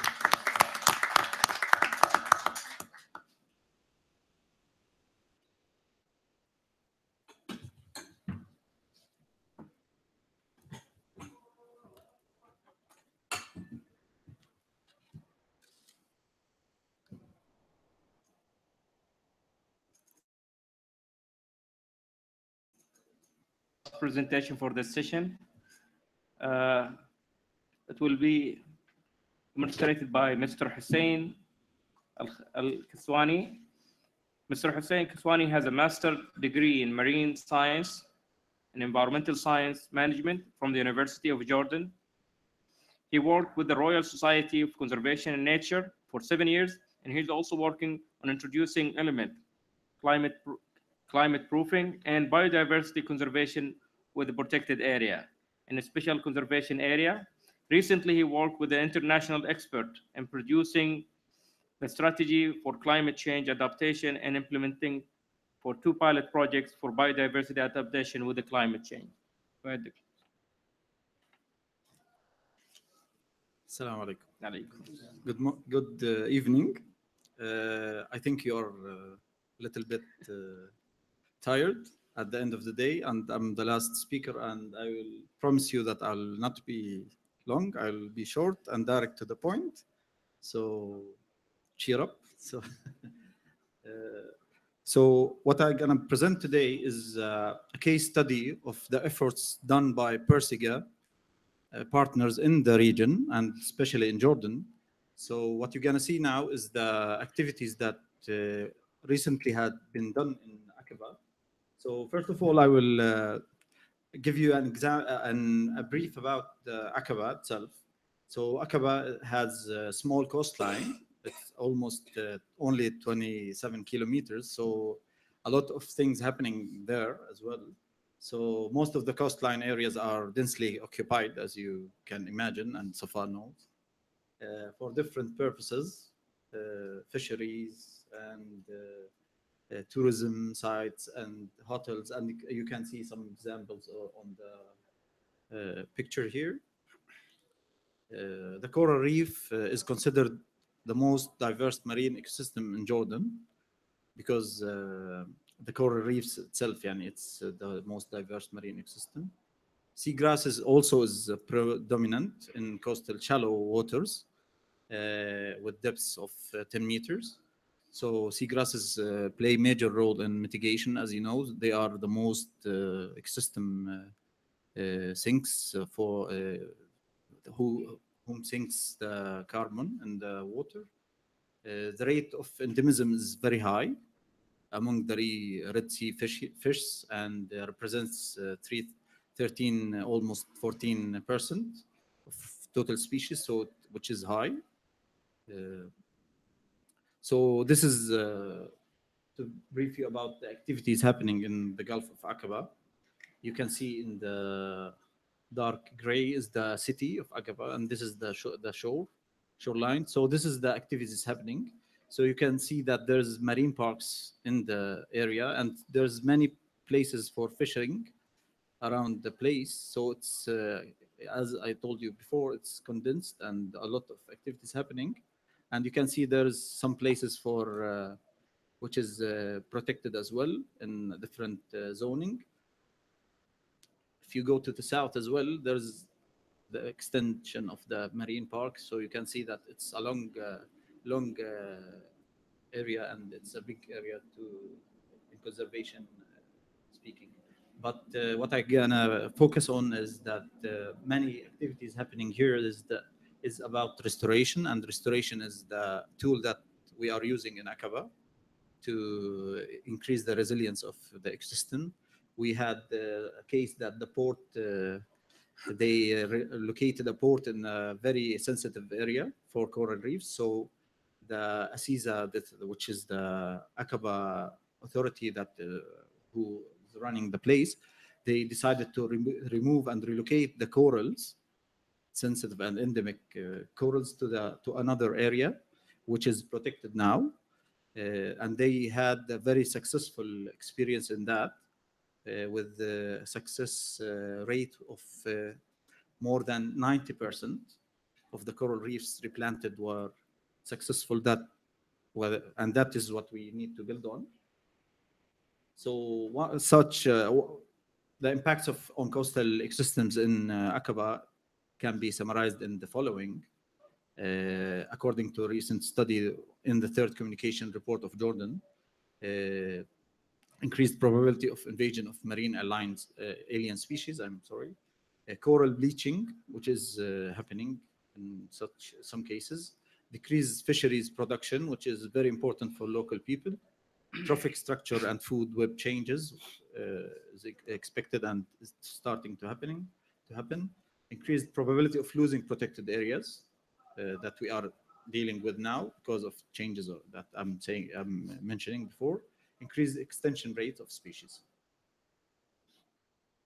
Presentation for this session. It will be administrated by Mr. Hussein Al-Kiswani. Mr. Hussein Kiswani has a master's degree in marine science and environmental science management from the University of Jordan. He worked with the Royal Society of Conservation and Nature for 7 years, and he's also working on introducing element climate proofing and biodiversity conservation with the protected area in a special conservation area. Recently, he worked with an international expert in producing the strategy for climate change adaptation and implementing for 2 pilot projects for biodiversity adaptation with the climate change. Go ahead. Assalamu alaikum. Good evening. I think you're a little bit tired at the end of the day, and I'm the last speaker, and I will promise you that I'll not be long. I'll be short and direct to the point, so cheer up. So so what I'm gonna present today is a case study of the efforts done by PERSGA partners in the region, and especially in Jordan. So what you're gonna see now is the activities that recently had been done in Aqaba. So first of all, I will give you an a brief about Aqaba itself. So Aqaba has a small coastline. It's almost only 27 kilometers. So a lot of things happening there as well. So most of the coastline areas are densely occupied, as you can imagine, and so far knows, for different purposes, fisheries and tourism sites and hotels. And you can see some examples on the picture here. The coral reef is considered the most diverse marine ecosystem in Jordan, because the coral reefs itself, yani it's the most diverse marine ecosystem. Seagrass is also predominant in coastal shallow waters with depths of 10 meters. So seagrasses play a major role in mitigation. As you know, they are the most ecosystem sinks for whom sinks the carbon in the water. The rate of endemism is very high among the Red Sea fish and represents 13, almost 14% of total species, so which is high. So this is to brief you about the activities happening in the Gulf of Aqaba. You can see in the dark gray is the city of Aqaba, and this is the shoreline. So this is the activities happening. So you can see that there's marine parks in the area, and there's many places for fishing around the place. So it's, as I told you before, it's condensed and a lot of activities happening. And you can see there's some places for, which is protected as well in different zoning. If you go to the south as well, there's the extension of the marine park. So you can see that it's a long area, and it's a big area in conservation speaking. But what I'm gonna focus on is that many activities happening here is about restoration, and restoration is the tool that we are using in Aqaba to increase the resilience of the ecosystem. We had a case that the port, they located a port in a very sensitive area for coral reefs. So the ASISA, which is the Aqaba authority that who is running the place, they decided to remove and relocate the corals, sensitive and endemic corals, to another area, which is protected now. And they had a very successful experience in that, with the success rate of more than 90% of the coral reefs replanted were successful. And that is what we need to build on. So the impacts on coastal ecosystems in Aqaba can be summarized in the following. According to a recent study in the third communication report of Jordan, increased probability of invasion of marine alien species, coral bleaching, which is happening in some cases, decreased fisheries production, which is very important for local people, trophic structure and food web changes is expected and is starting to happen, increased probability of losing protected areas that we are dealing with now because of changes that I'm mentioning before, increased extension rate of species.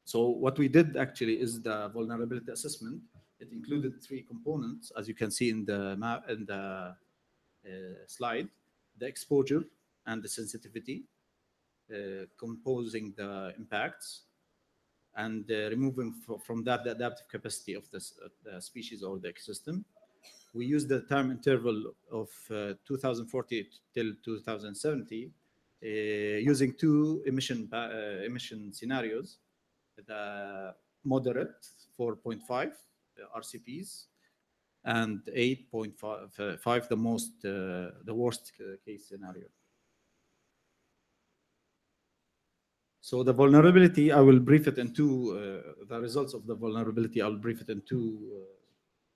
So what we did actually is the vulnerability assessment. It included three components, as you can see in the map and the slide: the exposure and the sensitivity, composing the impacts, and removing from that the adaptive capacity of the species or the ecosystem. We used the time interval of 2040 till 2070. Using two emission scenarios, the moderate 4.5 RCPs and 8.5, the worst case scenario. So the vulnerability, I will brief it in two. The results of the vulnerability, I'll brief it in two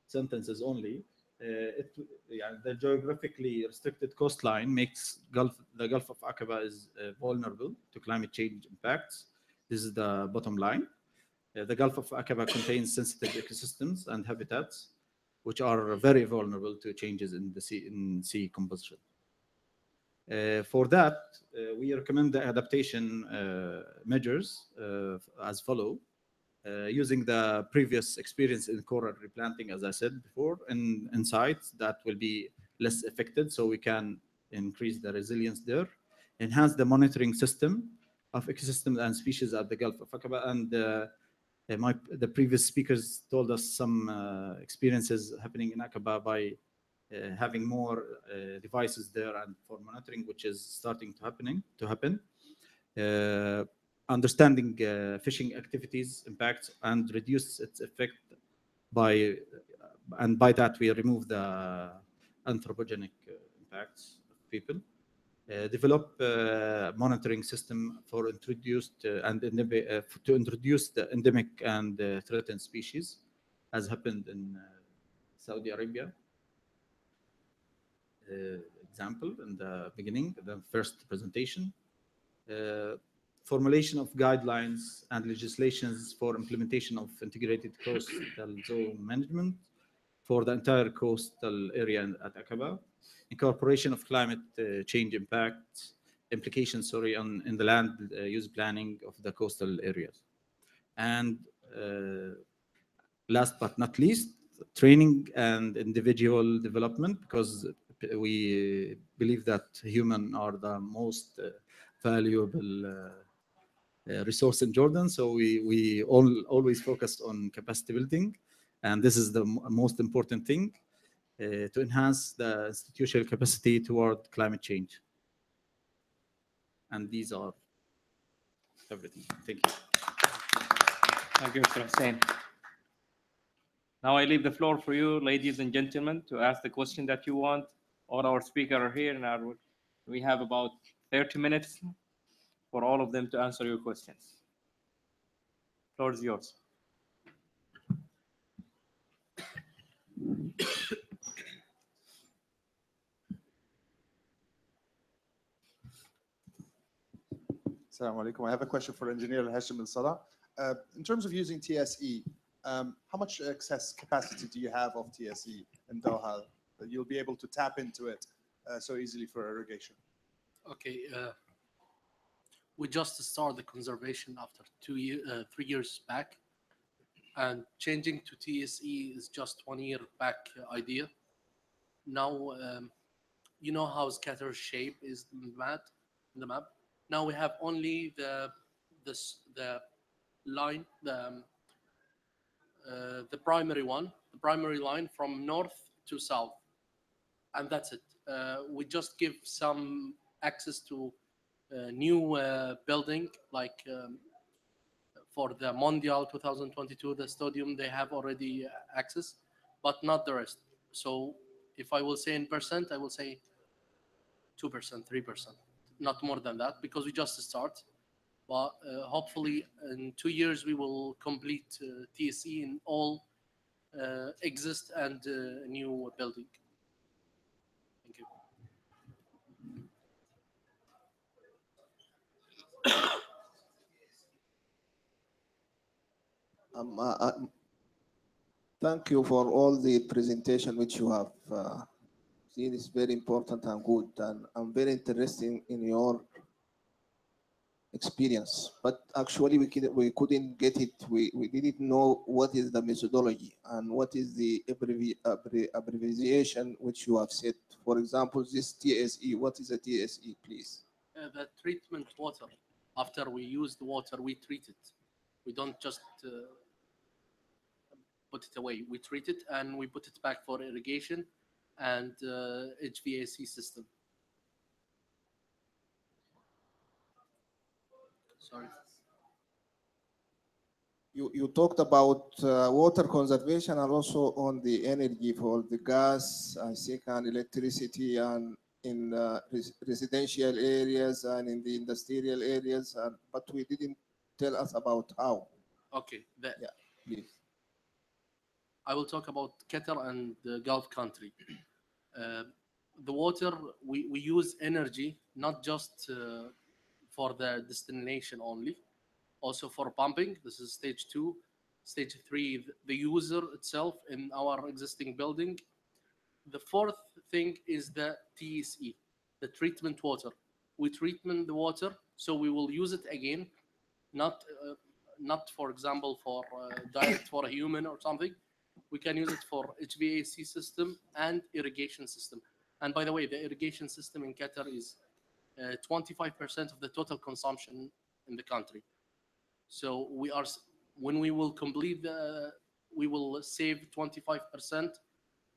sentences only. The geographically restricted coastline makes the Gulf of Aqaba is vulnerable to climate change impacts. This is the bottom line. The Gulf of Aqaba contains sensitive ecosystems and habitats, which are very vulnerable to changes in the sea composition. For that, we recommend the adaptation measures as follow, using the previous experience in coral replanting, as I said before, in sites that will be less affected, so we can increase the resilience there, enhance the monitoring system of ecosystems and species at the Gulf of Aqaba, and the previous speakers told us some experiences happening in Aqaba by having more devices there and for monitoring, which is starting to happen. Understanding fishing activities impacts and reduce its effect by that we remove the anthropogenic impacts of people. Develop monitoring system for to introduce the endemic and threatened species, as happened in Saudi Arabia. Example in the beginning, the first presentation. Formulation of guidelines and legislations for implementation of integrated coastal zone management for the entire coastal area at Aqaba. Incorporation of climate change implications, on the land use planning of the coastal areas. And last but not least, training and individual development, because we believe that humans are the most valuable resource in Jordan. So we always focus on capacity building, and this is the most important thing to enhance the institutional capacity toward climate change. And these are everything. Thank you. Thank you, Mr. Hussain. Now I leave the floor for you, ladies and gentlemen, to ask the question that you want. All our speakers are here, and we have about 30 minutes for all of them to answer your questions. The floor is yours. Assalamu alaikum. I have a question for Engineer Hashim bin Salah. In terms of using TSE, how much excess capacity do you have of TSE in Doha that you'll be able to tap into it so easily for irrigation? Okay, we just started the conservation after 3 years back, and changing to TSE is just 1 year back idea. Now, you know how scatter shape is in the map. Now we have only the primary line from north to south, and that's it. We just give some access to new building, like for the Mondial 2022, the stadium, they have already access, but not the rest. So if I will say in percent, I will say 2%, 3%, not more than that, because we just start. But hopefully in 2 years, we will complete TSE in all exist and new building. Thank you. Thank you for all the presentation which you have seen. It's very important and good, and I'm very interested in your experience. But actually we couldn't get it. We didn't know what is the methodology and what is the abbreviation which you have said. For example, this TSE, what is a TSE, please? The treatment water. After we use the water, we treat it. We don't just put it away. We treat it and we put it back for irrigation and HVAC system. Sorry. You talked about water conservation and also on the energy for the gas, I think, and electricity, and in residential areas and in the industrial areas, but we didn't tell us about how. Okay, yeah, please. I will talk about Qatar and the Gulf country. The water, we use energy, not just for the destination only, also for pumping. This is stage 2. Stage 3, the user itself in our existing building. The fourth thing is the TSE, the treatment water. We treatment the water, so we will use it again, not for example for diet for a human or something. We can use it for HVAC system and irrigation system. And by the way, the irrigation system in Qatar is 25% of the total consumption in the country. So we are, when we will complete the, we will save 25%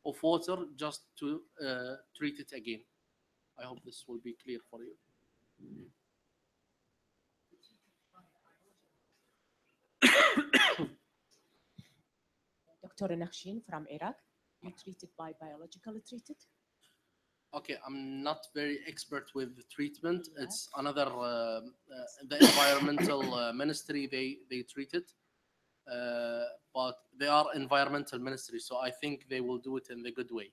of water just to treat it again. I hope this will be clear for you. Dr. Nakhshin from Iraq, you treated by biologically treated? Okay, I'm not very expert with the treatment. Yeah. It's another, the environmental ministry, they treat it. But they are environmental ministry, so I think they will do it in the good way.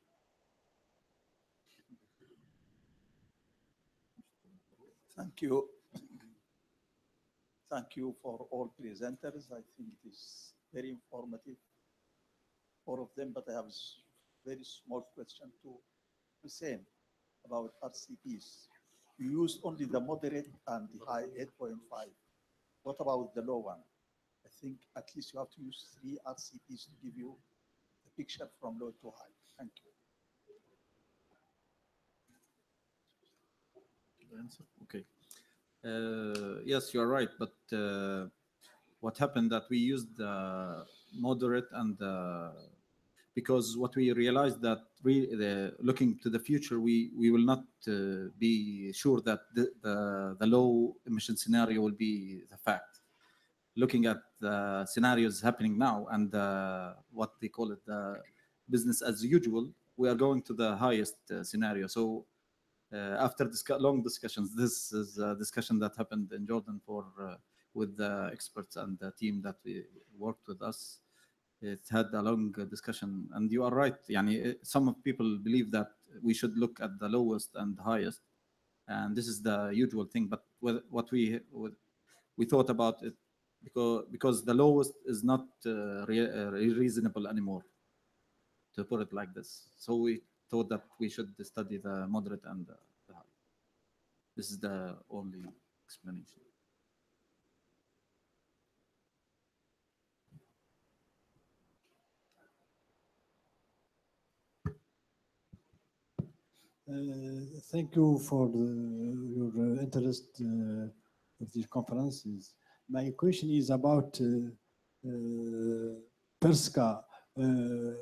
Thank you. Thank you for all presenters. I think it is very informative, all of them, but I have a very small question to Hussein about RCPs. You used only the moderate and the high 8.5. What about the low one? I think at least you have to use 3 RCPs to give you the picture from low to high. Thank you. Answer? Okay. Yes, you are right. But what happened that we used the moderate and because what we realized that looking to the future, we will not be sure that the low emission scenario will be the fact. Looking at the scenarios happening now and what they call it, the business as usual, we are going to the highest scenario. So after long discussions, this is a discussion that happened in Jordan for with the experts and the team that we worked with us. It had a long discussion, and you are right. Yani, some of people believe that we should look at the lowest and highest, and this is the usual thing. But what we thought about it, because the lowest is not reasonable anymore, to put it like this. So we thought that we should study the moderate and the high. This is the only explanation. Thank you for your interest of these conferences. My question is about PERSGA.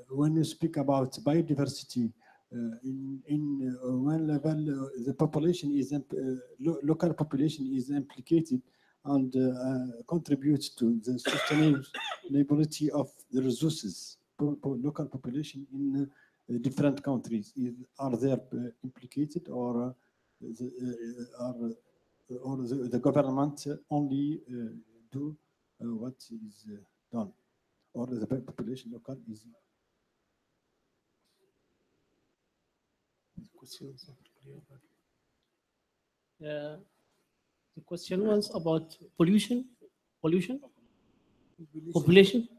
When you speak about biodiversity, in one level, the population is local population is implicated and contributes to the sustainability of the resources. Local population in different countries are there implicated, or the government only do what is done, or the population local is. The question was about pollution, population.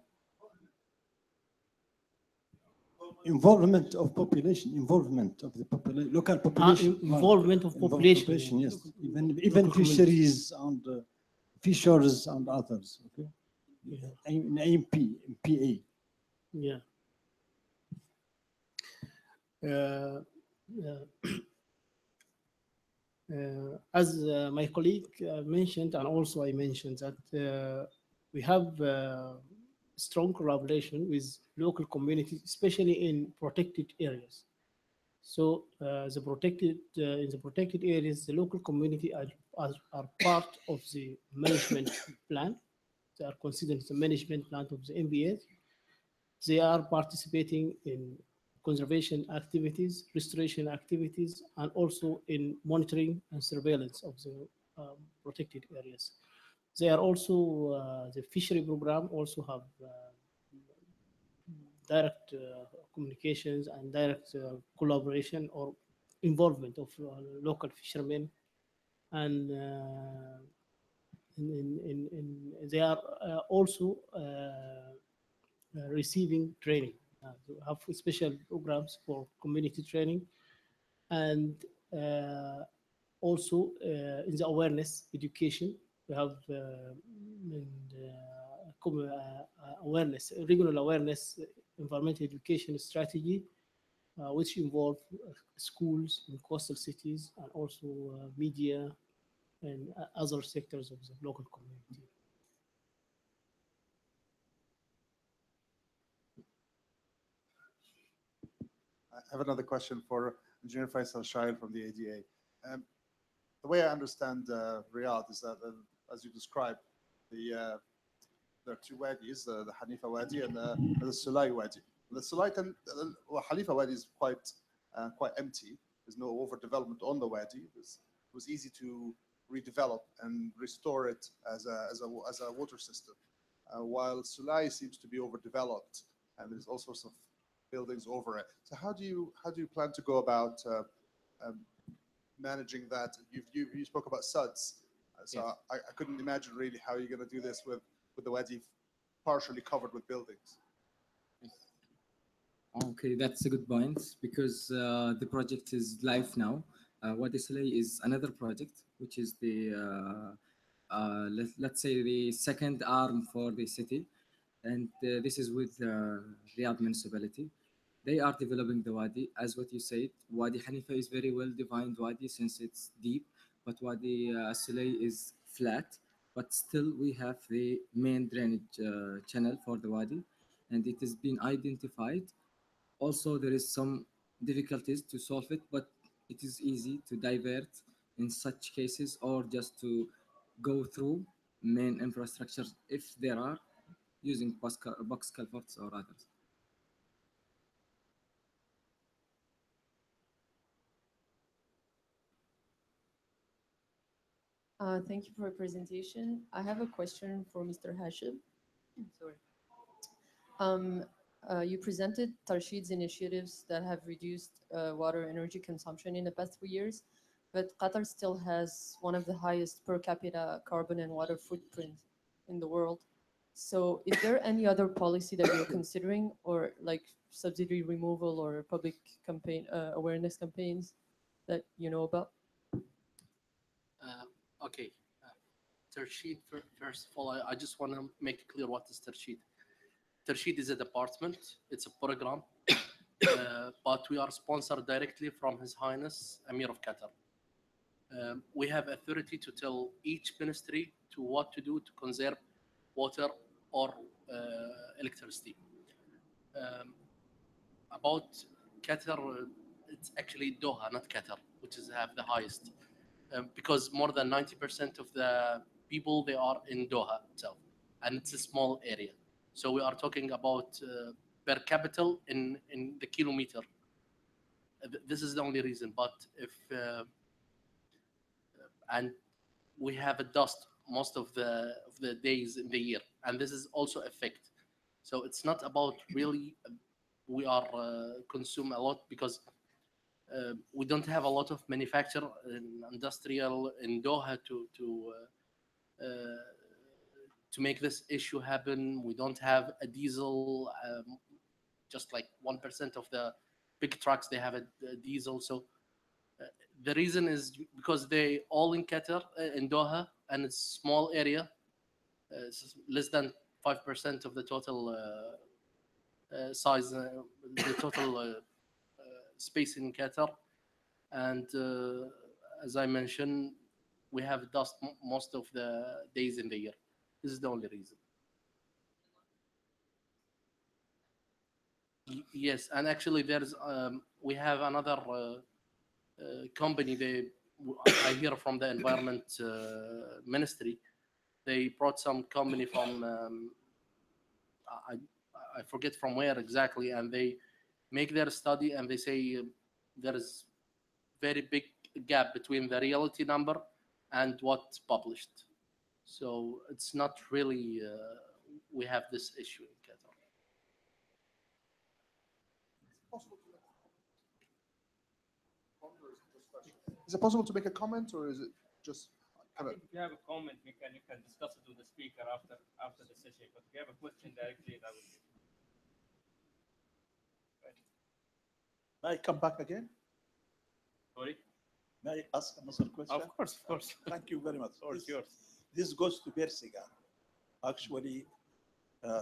Involvement of population, involvement of the population, local population. Involvement of population. Yes, even fisheries and fishers and others. Okay, yeah. In AMP, PA. Yeah. As my colleague mentioned, and also I mentioned that we have strong collaboration with local communities, especially in protected areas. So in the protected areas, the local community are part of the management plan. They are considered the management plan of the MBA. They are participating in conservation activities, restoration activities, and also in monitoring and surveillance of the protected areas. They are also, the fishery program also have direct communications and direct collaboration or involvement of local fishermen. And they are also receiving training. We have special programs for community training, and also in the awareness education, we have awareness, regional awareness, environmental education strategy, which involve schools in coastal cities and also media and other sectors of the local community. I have another question for Engineer Faisal Shail from the ADA. The way I understand Riyadh is that, as you described, there are two wadis, the Hanifa Wadi and the As-Suly Wadi. The As-Suly and Hanifa Wadi is quite empty. There's no overdevelopment on the wadi. It was easy to redevelop and restore it as a water system, while As-Suly seems to be overdeveloped, and there's all sorts of buildings over it. So how do you plan to go about managing that? You spoke about SUDs, so yes. I couldn't imagine really how you're going to do this with the wadi partially covered with buildings. Okay, that's a good point, because the project is live now. Wadi As-Suly is another project, which is the let's say the second arm for the city, and this is with Riyadh municipality. They are developing the wadi, as what you said. Wadi Hanifa is very well defined wadi since it's deep, but Wadi As-Suly is flat. But still, we have the main drainage channel for the wadi, and it has been identified. Also, there is some difficulties to solve it, but it is easy to divert in such cases, or just to go through main infrastructure if there are, using box culverts or others. Thank you for your presentation. I have a question for Mr. Hashim. Sorry. You presented Tarshid's initiatives that have reduced water energy consumption in the past 3 years, but Qatar still has one of the highest per capita carbon and water footprint in the world. So is there any other policy that you're considering, or like subsidy removal or public campaign awareness campaigns that you know about? Okay, Tarshid, first of all, I just want to make it clear what is Tarshid. Tarshid is a department, it's a program, but we are sponsored directly from His Highness Amir of Qatar. We have authority to tell each ministry to what to do to conserve water or electricity. About Qatar, it's actually Doha, not Qatar, which is have the highest. Because more than 90% of the people, they are in Doha itself, and it's a small area. So we are talking about per capita in the kilometer. This is the only reason. But if and we have a dust most of the days in the year, and this is also effect. So it's not about really we are consume a lot, because we don't have a lot of manufacture and industrial in Doha to make this issue happen. We don't have a diesel, just like 1% of the big trucks, they have a diesel. So the reason is because they all in Qatar, in Doha, and it's a small area, less than 5% of the total size, the total space in Qatar. And as I mentioned, we have dust most of the days in the year. This is the only reason. Yes, and actually there's we have another company. I hear from the Environment Ministry. They brought some company from I forget from where exactly, and they make their study, and they say there is very big gap between the reality number and what's published. So it's not really we have this issue in Qatar. Is it possible to make a comment, or is it just If you have a comment, you can discuss it with the speaker after the session. But if you have a question directly, that would be. May I come back again? Sorry? May I ask another question? Of course, of course. Thank you very much. It's yours. This goes to PERSGA. Actually,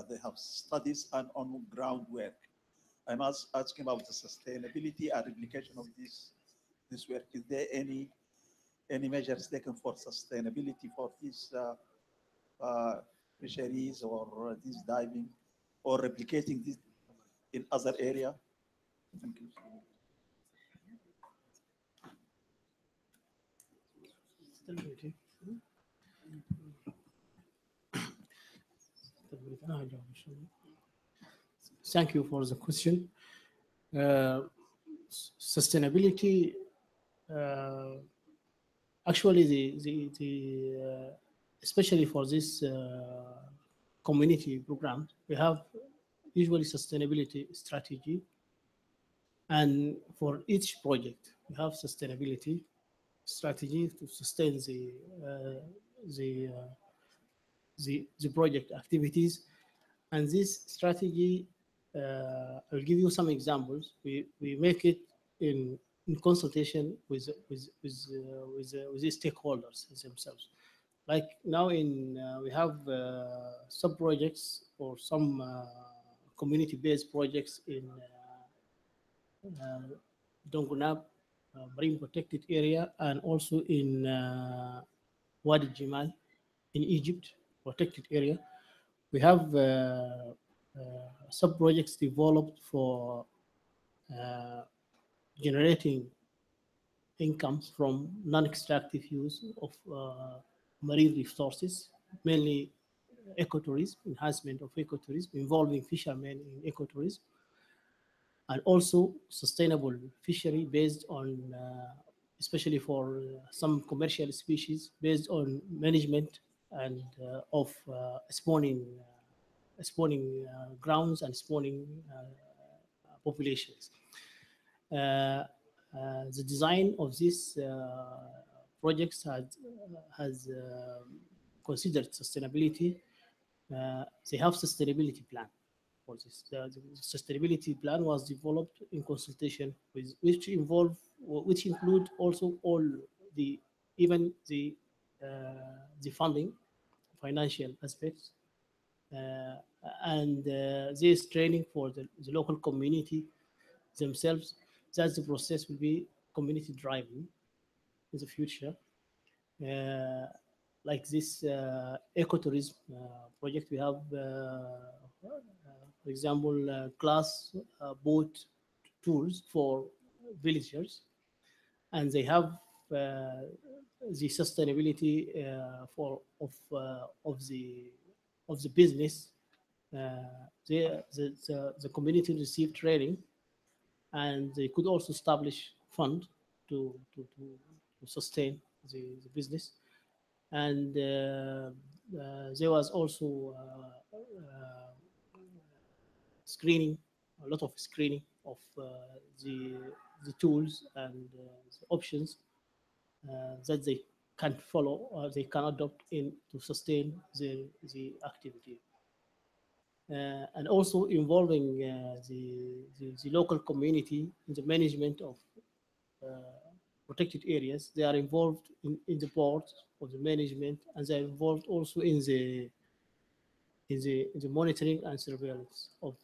they have studies and on-ground work. I'm asking about the sustainability and replication of this work. Is there any measures taken for sustainability for these fisheries or this diving or replicating this in other area? Thank you. Still waiting. Thank you for the question. Sustainability. Actually, the especially for this community program, we have usually sustainability strategy, and for each project we have sustainability strategy to sustain the project activities. And this strategy, I'll give you some examples. We make it in consultation with the stakeholders themselves. Like now, we have sub projects or some community-based projects in Dongonab, marine protected area, and also in Wadi Jimal in Egypt, protected area. We have sub projects developed for generating incomes from non-extractive use of marine resources, mainly ecotourism, enhancement of ecotourism, involving fishermen in ecotourism, and also sustainable fishery based on, especially for some commercial species, based on management and of spawning grounds and spawning populations. The design of these projects has considered sustainability. They have sustainability plan for this. The sustainability plan was developed in consultation with, which include also all the, even the funding, financial aspects, and this training for the local community themselves. That the process will be community driving in the future. Like this ecotourism project, we have, for example, class boat tours for villagers, and they have the sustainability of the business. The community received training, and they could also establish fund to sustain the business. And there was also screening, a lot of screening of the tools and the options that they can follow or they can adopt in to sustain the activity. And also involving the local community in the management of protected areas. They are involved in the board of the management, and they are involved also in the monitoring and surveillance of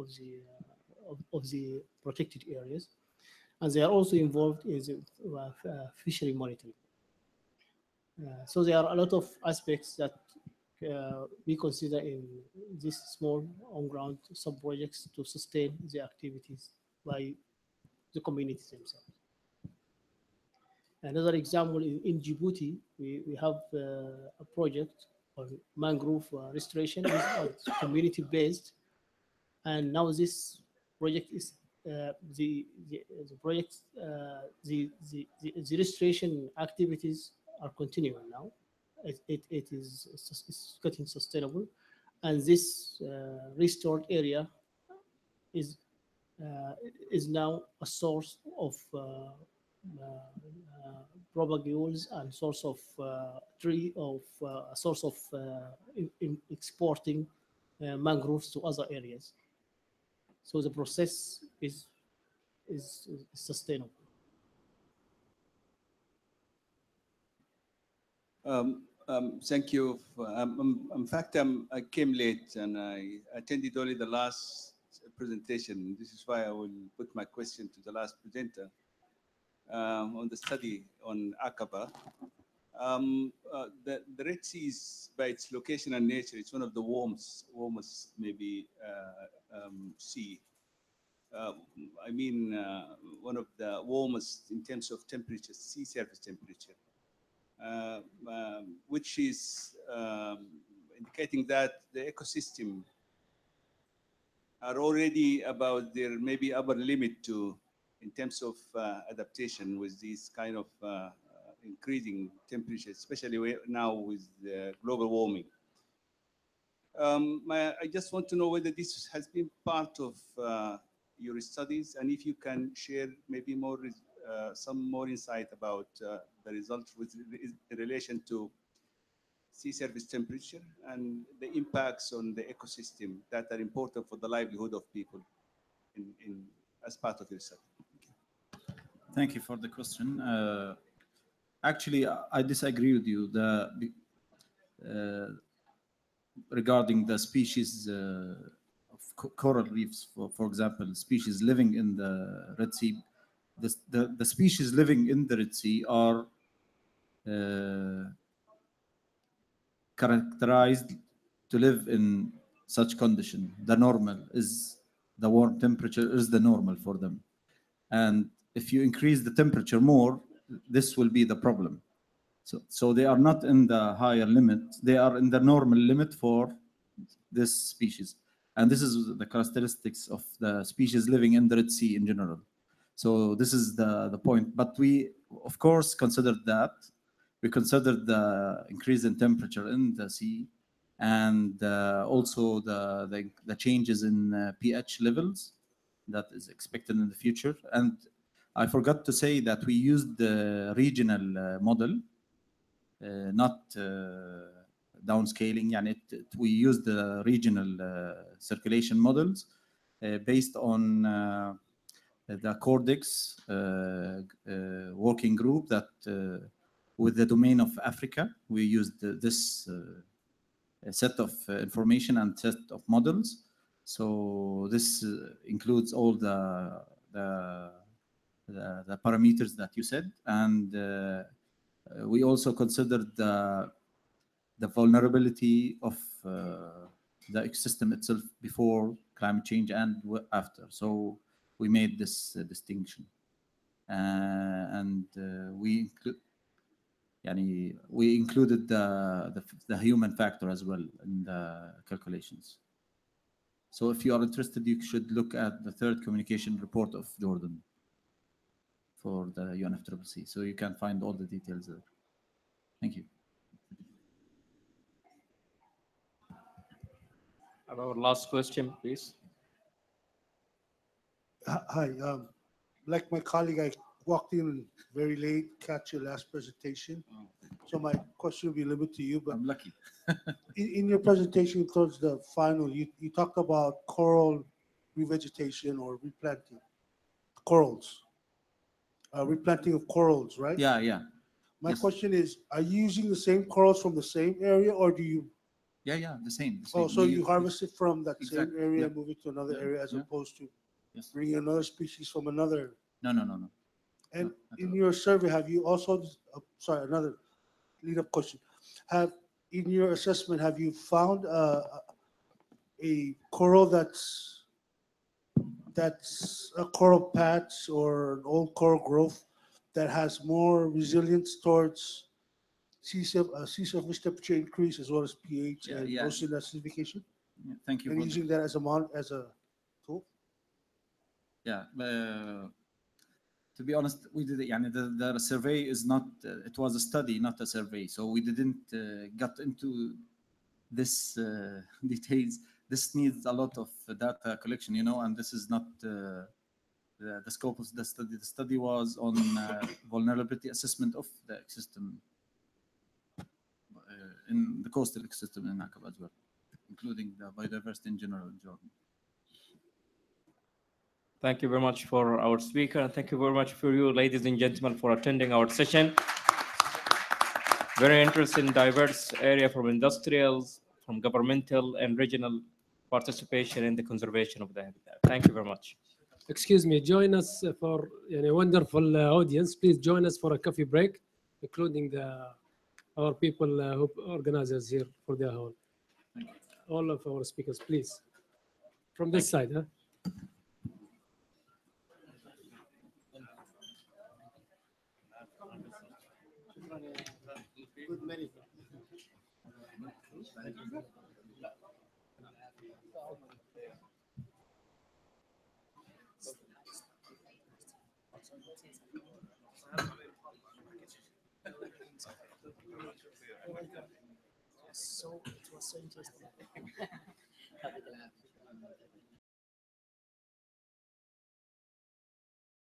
the protected areas, and they are also involved in the fishery monitoring. So there are a lot of aspects that we consider in these small on-ground sub-projects to sustain the activities by the communities themselves. Another example in Djibouti, we have a project on mangrove restoration, which is community-based, and now this project is the restoration activities are continuing now. It's getting sustainable, and this restored area is now a source of propagules and source of in exporting mangroves to other areas. So the process is sustainable. Thank you. In fact, I came late and I attended only the last presentation. This is why I will put my question to the last presenter on the study on Aqaba. The Red Sea is, by its location and nature, it's one of the warmest maybe sea. I mean, one of the warmest in terms of temperature, sea surface temperature. Which is indicating that the ecosystem are already about their maybe upper limit to in terms of adaptation with these kind of increasing temperature, especially now with the global warming. I just want to know whether this has been part of your studies, and if you can share maybe more some more insight about the results with relation to sea surface temperature and the impacts on the ecosystem that are important for the livelihood of people as part of your study. Thank you for the question. Actually, I disagree with you regarding the species of coral reefs, for example, species living in the Red Sea. The species living in the Red Sea are characterized to live in such condition. The normal is the warm temperature is the normal for them. And if you increase the temperature more, this will be the problem. So they are not in the higher limit. They are in the normal limit for this species. And this is the characteristics of the species living in the Red Sea in general. So this is the point, but we, of course, considered that. We considered the increase in temperature in the sea and also the changes in pH levels that is expected in the future. And I forgot to say that we used the regional model, not downscaling. And we used the regional circulation models based on the Cordex working group that with the domain of Africa, we used this set of information and set of models. So this includes all the parameters that you said. And we also considered the vulnerability of the ecosystem itself before climate change and after. So we made this distinction, and we included the human factor as well in the calculations. So if you are interested, you should look at the third communication report of Jordan for the UNFCCC. So you can find all the details there. Thank you. Our last question, please. Hi, like my colleague, I walked in very late, catch your last presentation. Oh. So my question will be limited to you, but I'm lucky. in your presentation towards the final, you talked about coral revegetation or replanting, corals, replanting of corals, right? Yeah, yeah. My question is, are you using the same corals from the same area, or do you? Yeah, yeah, the same. Oh, so you harvest it from that same area, yeah, and move it to another area as opposed to? Yes. Bring another species from another. No. And no, in your survey, have you also, sorry, another lead-up question. In your assessment, have you found a coral that's a coral patch or an old coral growth that has more resilience towards sea surface temperature increase as well as pH and ocean acidification? Yeah, thank you. And using that as a tool? Yeah, to be honest, we did it. The survey is not, it was a study, not a survey. So we didn't get into this details. This needs a lot of data collection, and this is not The scope of the study was on vulnerability assessment of the ecosystem, in the coastal ecosystem in Aqaba as well, including the biodiversity in general in Jordan. Thank you very much for our speaker, and thank you very much for you, ladies and gentlemen, for attending our session. Very interesting, diverse area from industrials, from governmental and regional participation in the conservation of the habitat. Thank you very much. Excuse me, join us for a wonderful audience. Please join us for a coffee break, including our people who organize us here for their whole. All of our speakers, please. From this side, huh? Good management. So it was so interesting.